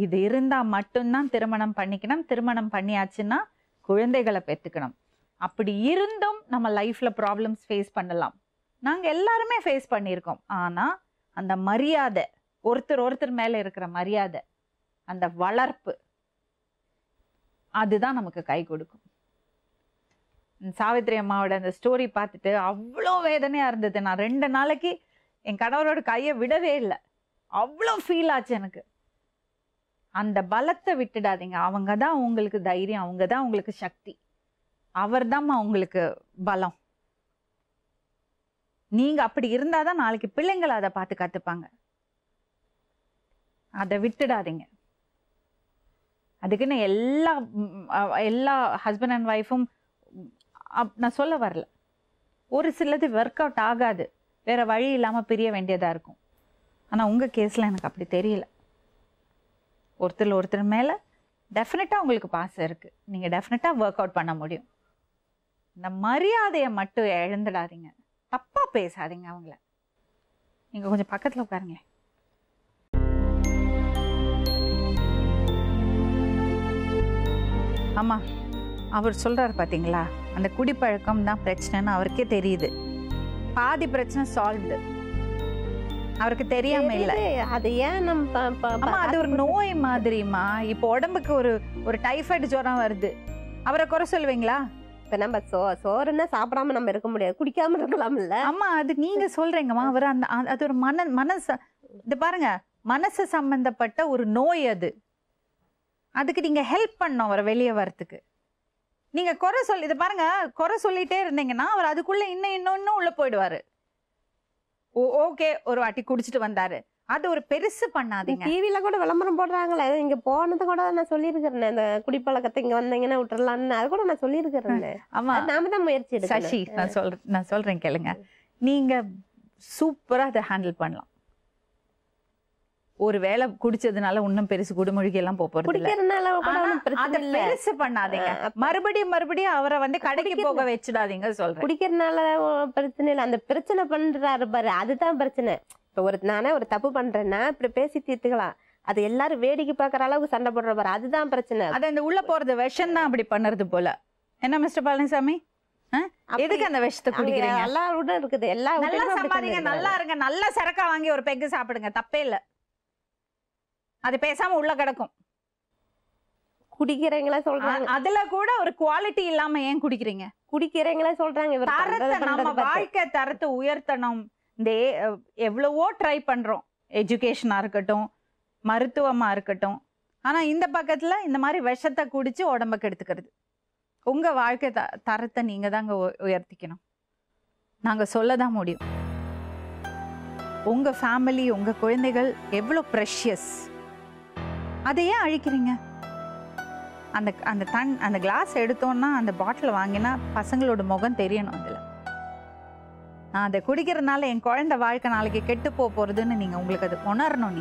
இது இருந்தால் மட்டும்தான் திருமணம் பண்ணிக்கணும். திருமணம் பண்ணியாச்சுன்னா குழந்தைகளை பெற்றுக்கணும். அப்படி இருந்தும் நம்ம லைஃப்பில் ப்ராப்ளம்ஸ் ஃபேஸ் பண்ணலாம், நாங்கள் எல்லாருமே ஃபேஸ் பண்ணியிருக்கோம். ஆனால் அந்த மரியாதை, ஒருத்தர் ஒருத்தர் மேலே இருக்கிற மரியாதை, அந்த வளர்ப்பு, அதுதான் நமக்கு கை கொடுக்கும். சாவித்ரி அம்மாவோட அந்த ஸ்டோரி பார்த்துட்டு அவ்வளோ வேதனையாக இருந்தது. நான் 2 நாளைக்கு என் கணவரோட கையை விடவே இல்லை, அவ்வளோ ஃபீல் ஆச்சு எனக்கு. அந்த பலத்தை விட்டுடாதீங்க. அவங்க தான் உங்களுக்கு தைரியம், அவங்க தான் உங்களுக்கு சக்தி, அவர் தான் உங்களுக்கு பலம். நீங்க அப்படி இருந்தாதான் நாளைக்கு பிள்ளைங்களை அதை பார்த்து கத்துப்பாங்க. அதை விட்டுடாதீங்க. அதுக்குன்னு எல்லா ஹஸ்பண்ட் அண்ட் ஒய்ஃபும் நான் சொல்ல வரல. ஒரு சிலது ஒர்க் அவுட் ஆகாது, வேற வழி இல்லாம பிரிய வேண்டியதா இருக்கும். ஆனா உங்க கேஸ்ல எனக்கு அப்படி தெரியல. ஒருத்தர் மேல டெஃபினட்டா உங்களுக்கு பாசம் இருக்கு, நீங்க டெஃபினட்டா ஒர்க் அவுட் பண்ண முடியும். இந்த மரியாதையை மட்டும் இழந்துடாதீங்க, தப்பா பேசாதீங்க அவங்கள. நீங்க கொஞ்சம் பக்கத்துல உட்காருங்க. ஆமா, அவர் சொல்றாரு பாத்தீங்களா, அந்த குடிப்பழக்கம் தான் பிரச்சனைன்னு அவருக்கே தெரியுது. பாதி பிரச்சனை சால்வ்டு, அவருக்கு தெரியாம இல்ல. அது ஏன் நம்ம அது ஒரு நோய் மாதிரிமா. இப்போ உடம்புக்கு ஒரு டைஃபாய்டு ஜுரம் வருது, அவரை குறை சொல்லுவீங்களா? இப்ப நம்ம சோறுன்னா சாப்பிடாம நம்ம இருக்க முடியாது, குடிக்காம இருக்கலாம்ல. ஆமா, அது நீங்க சொல்றீங்கம்மா. அவர் அது ஒரு மனசு இது பாருங்க, மனசு சம்பந்தப்பட்ட ஒரு நோய் அது. அதுக்கு நீங்க ஹெல்ப் பண்ணோம் அவரை வெளியே வரத்துக்கு. நீங்க குறை சொல்லி இதை பாருங்க, குறை சொல்லிட்டே இருந்தீங்கன்னா அவர் அதுக்குள்ள இன்னும் இன்னொன்னு உள்ள போயிடுவாரு. ஓகே, ஒரு வாட்டி குடிச்சிட்டு வந்தாரு, அது ஒரு பெருசு பண்ணாதீங்க. டிவில கூட விளம்பரம் போடுறாங்களே, இங்க போனது கூட நான் சொல்லியிருக்கிறேன், இந்த குடிப்பழக்கத்தை இங்க வந்தீங்கன்னா விட்டுறலான்னு, அது கூட நான் சொல்லியிருக்கிறேன். ஆமா, நாம தான் முயற்சி எடுக்கணும். சசி, நான் சொல்றேன் கேளுங்க, நீங்க சூப்பரா அதை ஹேண்டில் பண்ணலாம். ஒரு வேளை குடிச்சதுனால இன்னும் பெருசு குடிமொழிக்கு எல்லாம் போறது பண்ணாதீங்க. மறுபடியும் மறுபடியும் அவரை வந்து கடைக்கு போக வச்சிடாதீங்க சொல்றேன். குடிக்கிறதுனால பிரச்சனை இல்லை, அந்த பிரச்சனை பண்றாரு பாரு, அதுதான் பிரச்சனை. இப்போ ஒரு நானே ஒரு தப்பு பண்றேன்னா இப்படி பேசி தீர்த்துக்கலாம், அது எல்லாரும் வேடிக்கை பார்க்குற அளவுக்கு சண்டை போடுற பாரு, அதுதான் பிரச்சனை. அது அந்த உள்ள போறது விஷம் தான் அப்படி பண்ணுறது போல. என்ன மிஸ்டர் பழனிசாமி, எதுக்கு அந்த விஷத்தை குடிக்கிறீங்க? எல்லாரும் இருக்குது, எல்லாரும் நல்லா இருங்க, நல்லா சரக்கா வாங்கி ஒரு பெக்கு சாப்பிடுங்க, தப்பே இல்லை. அது பேசாம உள்ள கிடக்கும். குடிக்கிறீங்களா சொல்றாங்க, அதுல கூட ஒரு குவாலிட்டி இல்லாம ஏன் குடிக்கிறீங்க? குடிக்கிறீங்களா சொல்றாங்க, தரத்தை நம்ம வாழ்க்கை தரத்தை உயர்த்தணும். இந்த எவ்வளவோ ட்ரை பண்றோம், எஜுகேஷனா இருக்கட்டும், மருத்துவமா இருக்கட்டும், ஆனா இந்த பக்கத்துல இந்த மாதிரி விஷத்தை குடிச்சு உடம்ப கெடுத்துக்கிறது. உங்க வாழ்க்கை தரத்தை நீங்க தாங்க உயர்த்திக்கணும். நாங்க சொல்லதான் முடியும். உங்க ஃபேமிலி, உங்க குழந்தைகள் எவ்வளோ ப்ரெஷியஸ், அதையே அழிக்கிறீங்க. அந்த அந்த தன் அந்த கிளாஸ் எடுத்தோன்னா, அந்த பாட்டில் வாங்கினா பசங்களோட முகம் தெரியணும். அதில் நான் அதை குடிக்கிறதுனால என் குழந்தை வாழ்க்கை நாளைக்கு கெட்டு போகிறதுன்னு நீங்கள் உங்களுக்கு அது உணரணும்.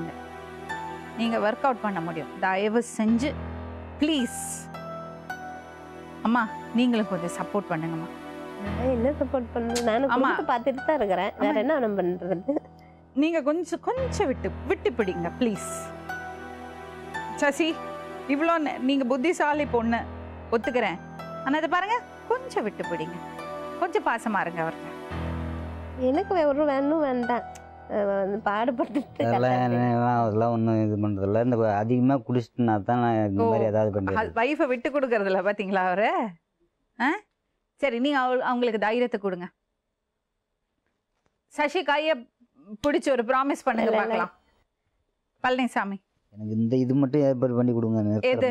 நீங்கள் ஒர்க் அவுட் பண்ண முடியும். தயவு செஞ்சு ப்ளீஸ் அம்மா, நீங்களும் கொஞ்சம் சப்போர்ட் பண்ணுங்கம்மா. என்ன சப்போர்ட் பண்ணுறது? நானும் பார்த்துட்டு தான் இருக்கிறேன், வேறு என்ன அனுபவம் பண்ணுறது? நீங்கள் கொஞ்சம் விட்டு பிடிங்க ப்ளீஸ். சசி, இவ்வளோ நீங்கள் புத்திசாலி பொண்ணு ஒத்துக்கிறேன், ஆனால் இதை பாருங்கள், கொஞ்சம் விட்டு பிடிங்க, கொஞ்சம் பாசமாக இருங்க அவருக்கு. எனக்கு ஒரு வேணும் வேண்டாம் பாடுபட்டு அதெல்லாம் ஒன்றும் இது பண்ணுறதில்ல. இந்த அதிகமாக குடிச்சிட்டுனா தான் இந்த மாதிரி ஏதாவது பண்ணுறேன். வைஃபை விட்டு கொடுக்குறதில்ல பார்த்தீங்களா அவரு. ஆ சரி, நீங்கள் அவங்களுக்கு தைரியத்தை கொடுங்க. சசி, கையை பிடிச்சி ஒரு ப்ராமிஸ் பண்ணுங்க பார்க்கலாம். பழனிசாமி, எனக்கு இந்த இது மட்டும் ஏற்பாடு பண்ணி கொடுங்க. எது?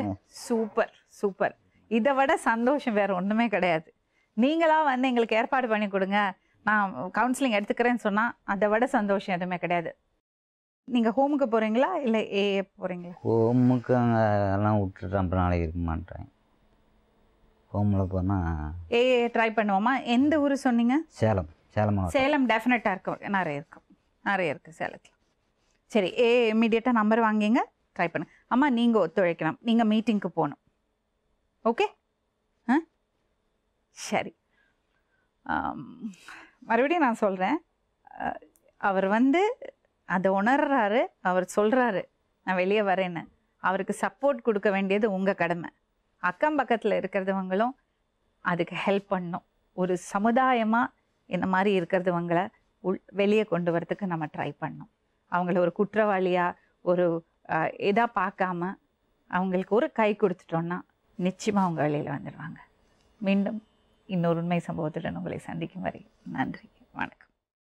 Super super. இதை விட சந்தோஷம் வேறு ஒன்றுமே கிடையாது. நீங்களாக வந்து எங்களுக்கு ஏற்பாடு பண்ணி கொடுங்க, நான் கவுன்சிலிங் எடுத்துக்கிறேன்னு சொன்னால் அதை விட சந்தோஷம் எதுவுமே கிடையாது. நீங்கள் ஹோமுக்கு போகிறீங்களா இல்லை ஏஏ போகிறீங்களா? ஹோமுக்கு அங்கே அதெல்லாம் விட்டுட்டு அப்புறம் நாளைக்கு இருக்க மாட்டேன். ஹோமில் போனால் ஏஏ ட்ரை பண்ணுவோமா? எந்த ஊர் சொன்னீங்க? சேலம். சேலம் சேலம் டெஃபினட்டாக இருக்கும், நிறைய இருக்கும், நிறைய இருக்குது சேலத்தில். சரி, இம்மிடியேட்டாக நம்பர் வாங்கிங்க, ட்ரை பண்ணுங்க. அம்மா, நீங்கள் ஒத்துழைக்கணும், நீங்கள் மீட்டிங்க்கு போகணும். ஓகே? ஆ சரி. மறுபடியும் நான் சொல்கிறேன், அவர் வந்து அதை உணர்றாரு, அவர் சொல்கிறாரு நான் வெளியே வரேன்னு. அவருக்கு சப்போர்ட் கொடுக்க வேண்டியது உங்கள் கடமை. அக்கம் பக்கத்தில் இருக்கிறதவங்களும் அதுக்கு ஹெல்ப் பண்ணும். ஒரு சமுதாயமாக இந்த மாதிரி இருக்கிறதவங்களை வெளியே கொண்டு வரதுக்கு நம்ம ட்ரை பண்ணோம். அவங்கள ஒரு குற்றவாளியாக ஒரு இதாக பார்க்காம அவங்களுக்கு ஒரு கை கொடுத்துட்டோன்னா நிச்சயமாக அவங்க வெளியில் வந்துடுவாங்க. மீண்டும் இன்னொரு உண்மை சம்பவத்துடன் உங்களை சந்திக்கும் வரை நன்றி, வணக்கம்.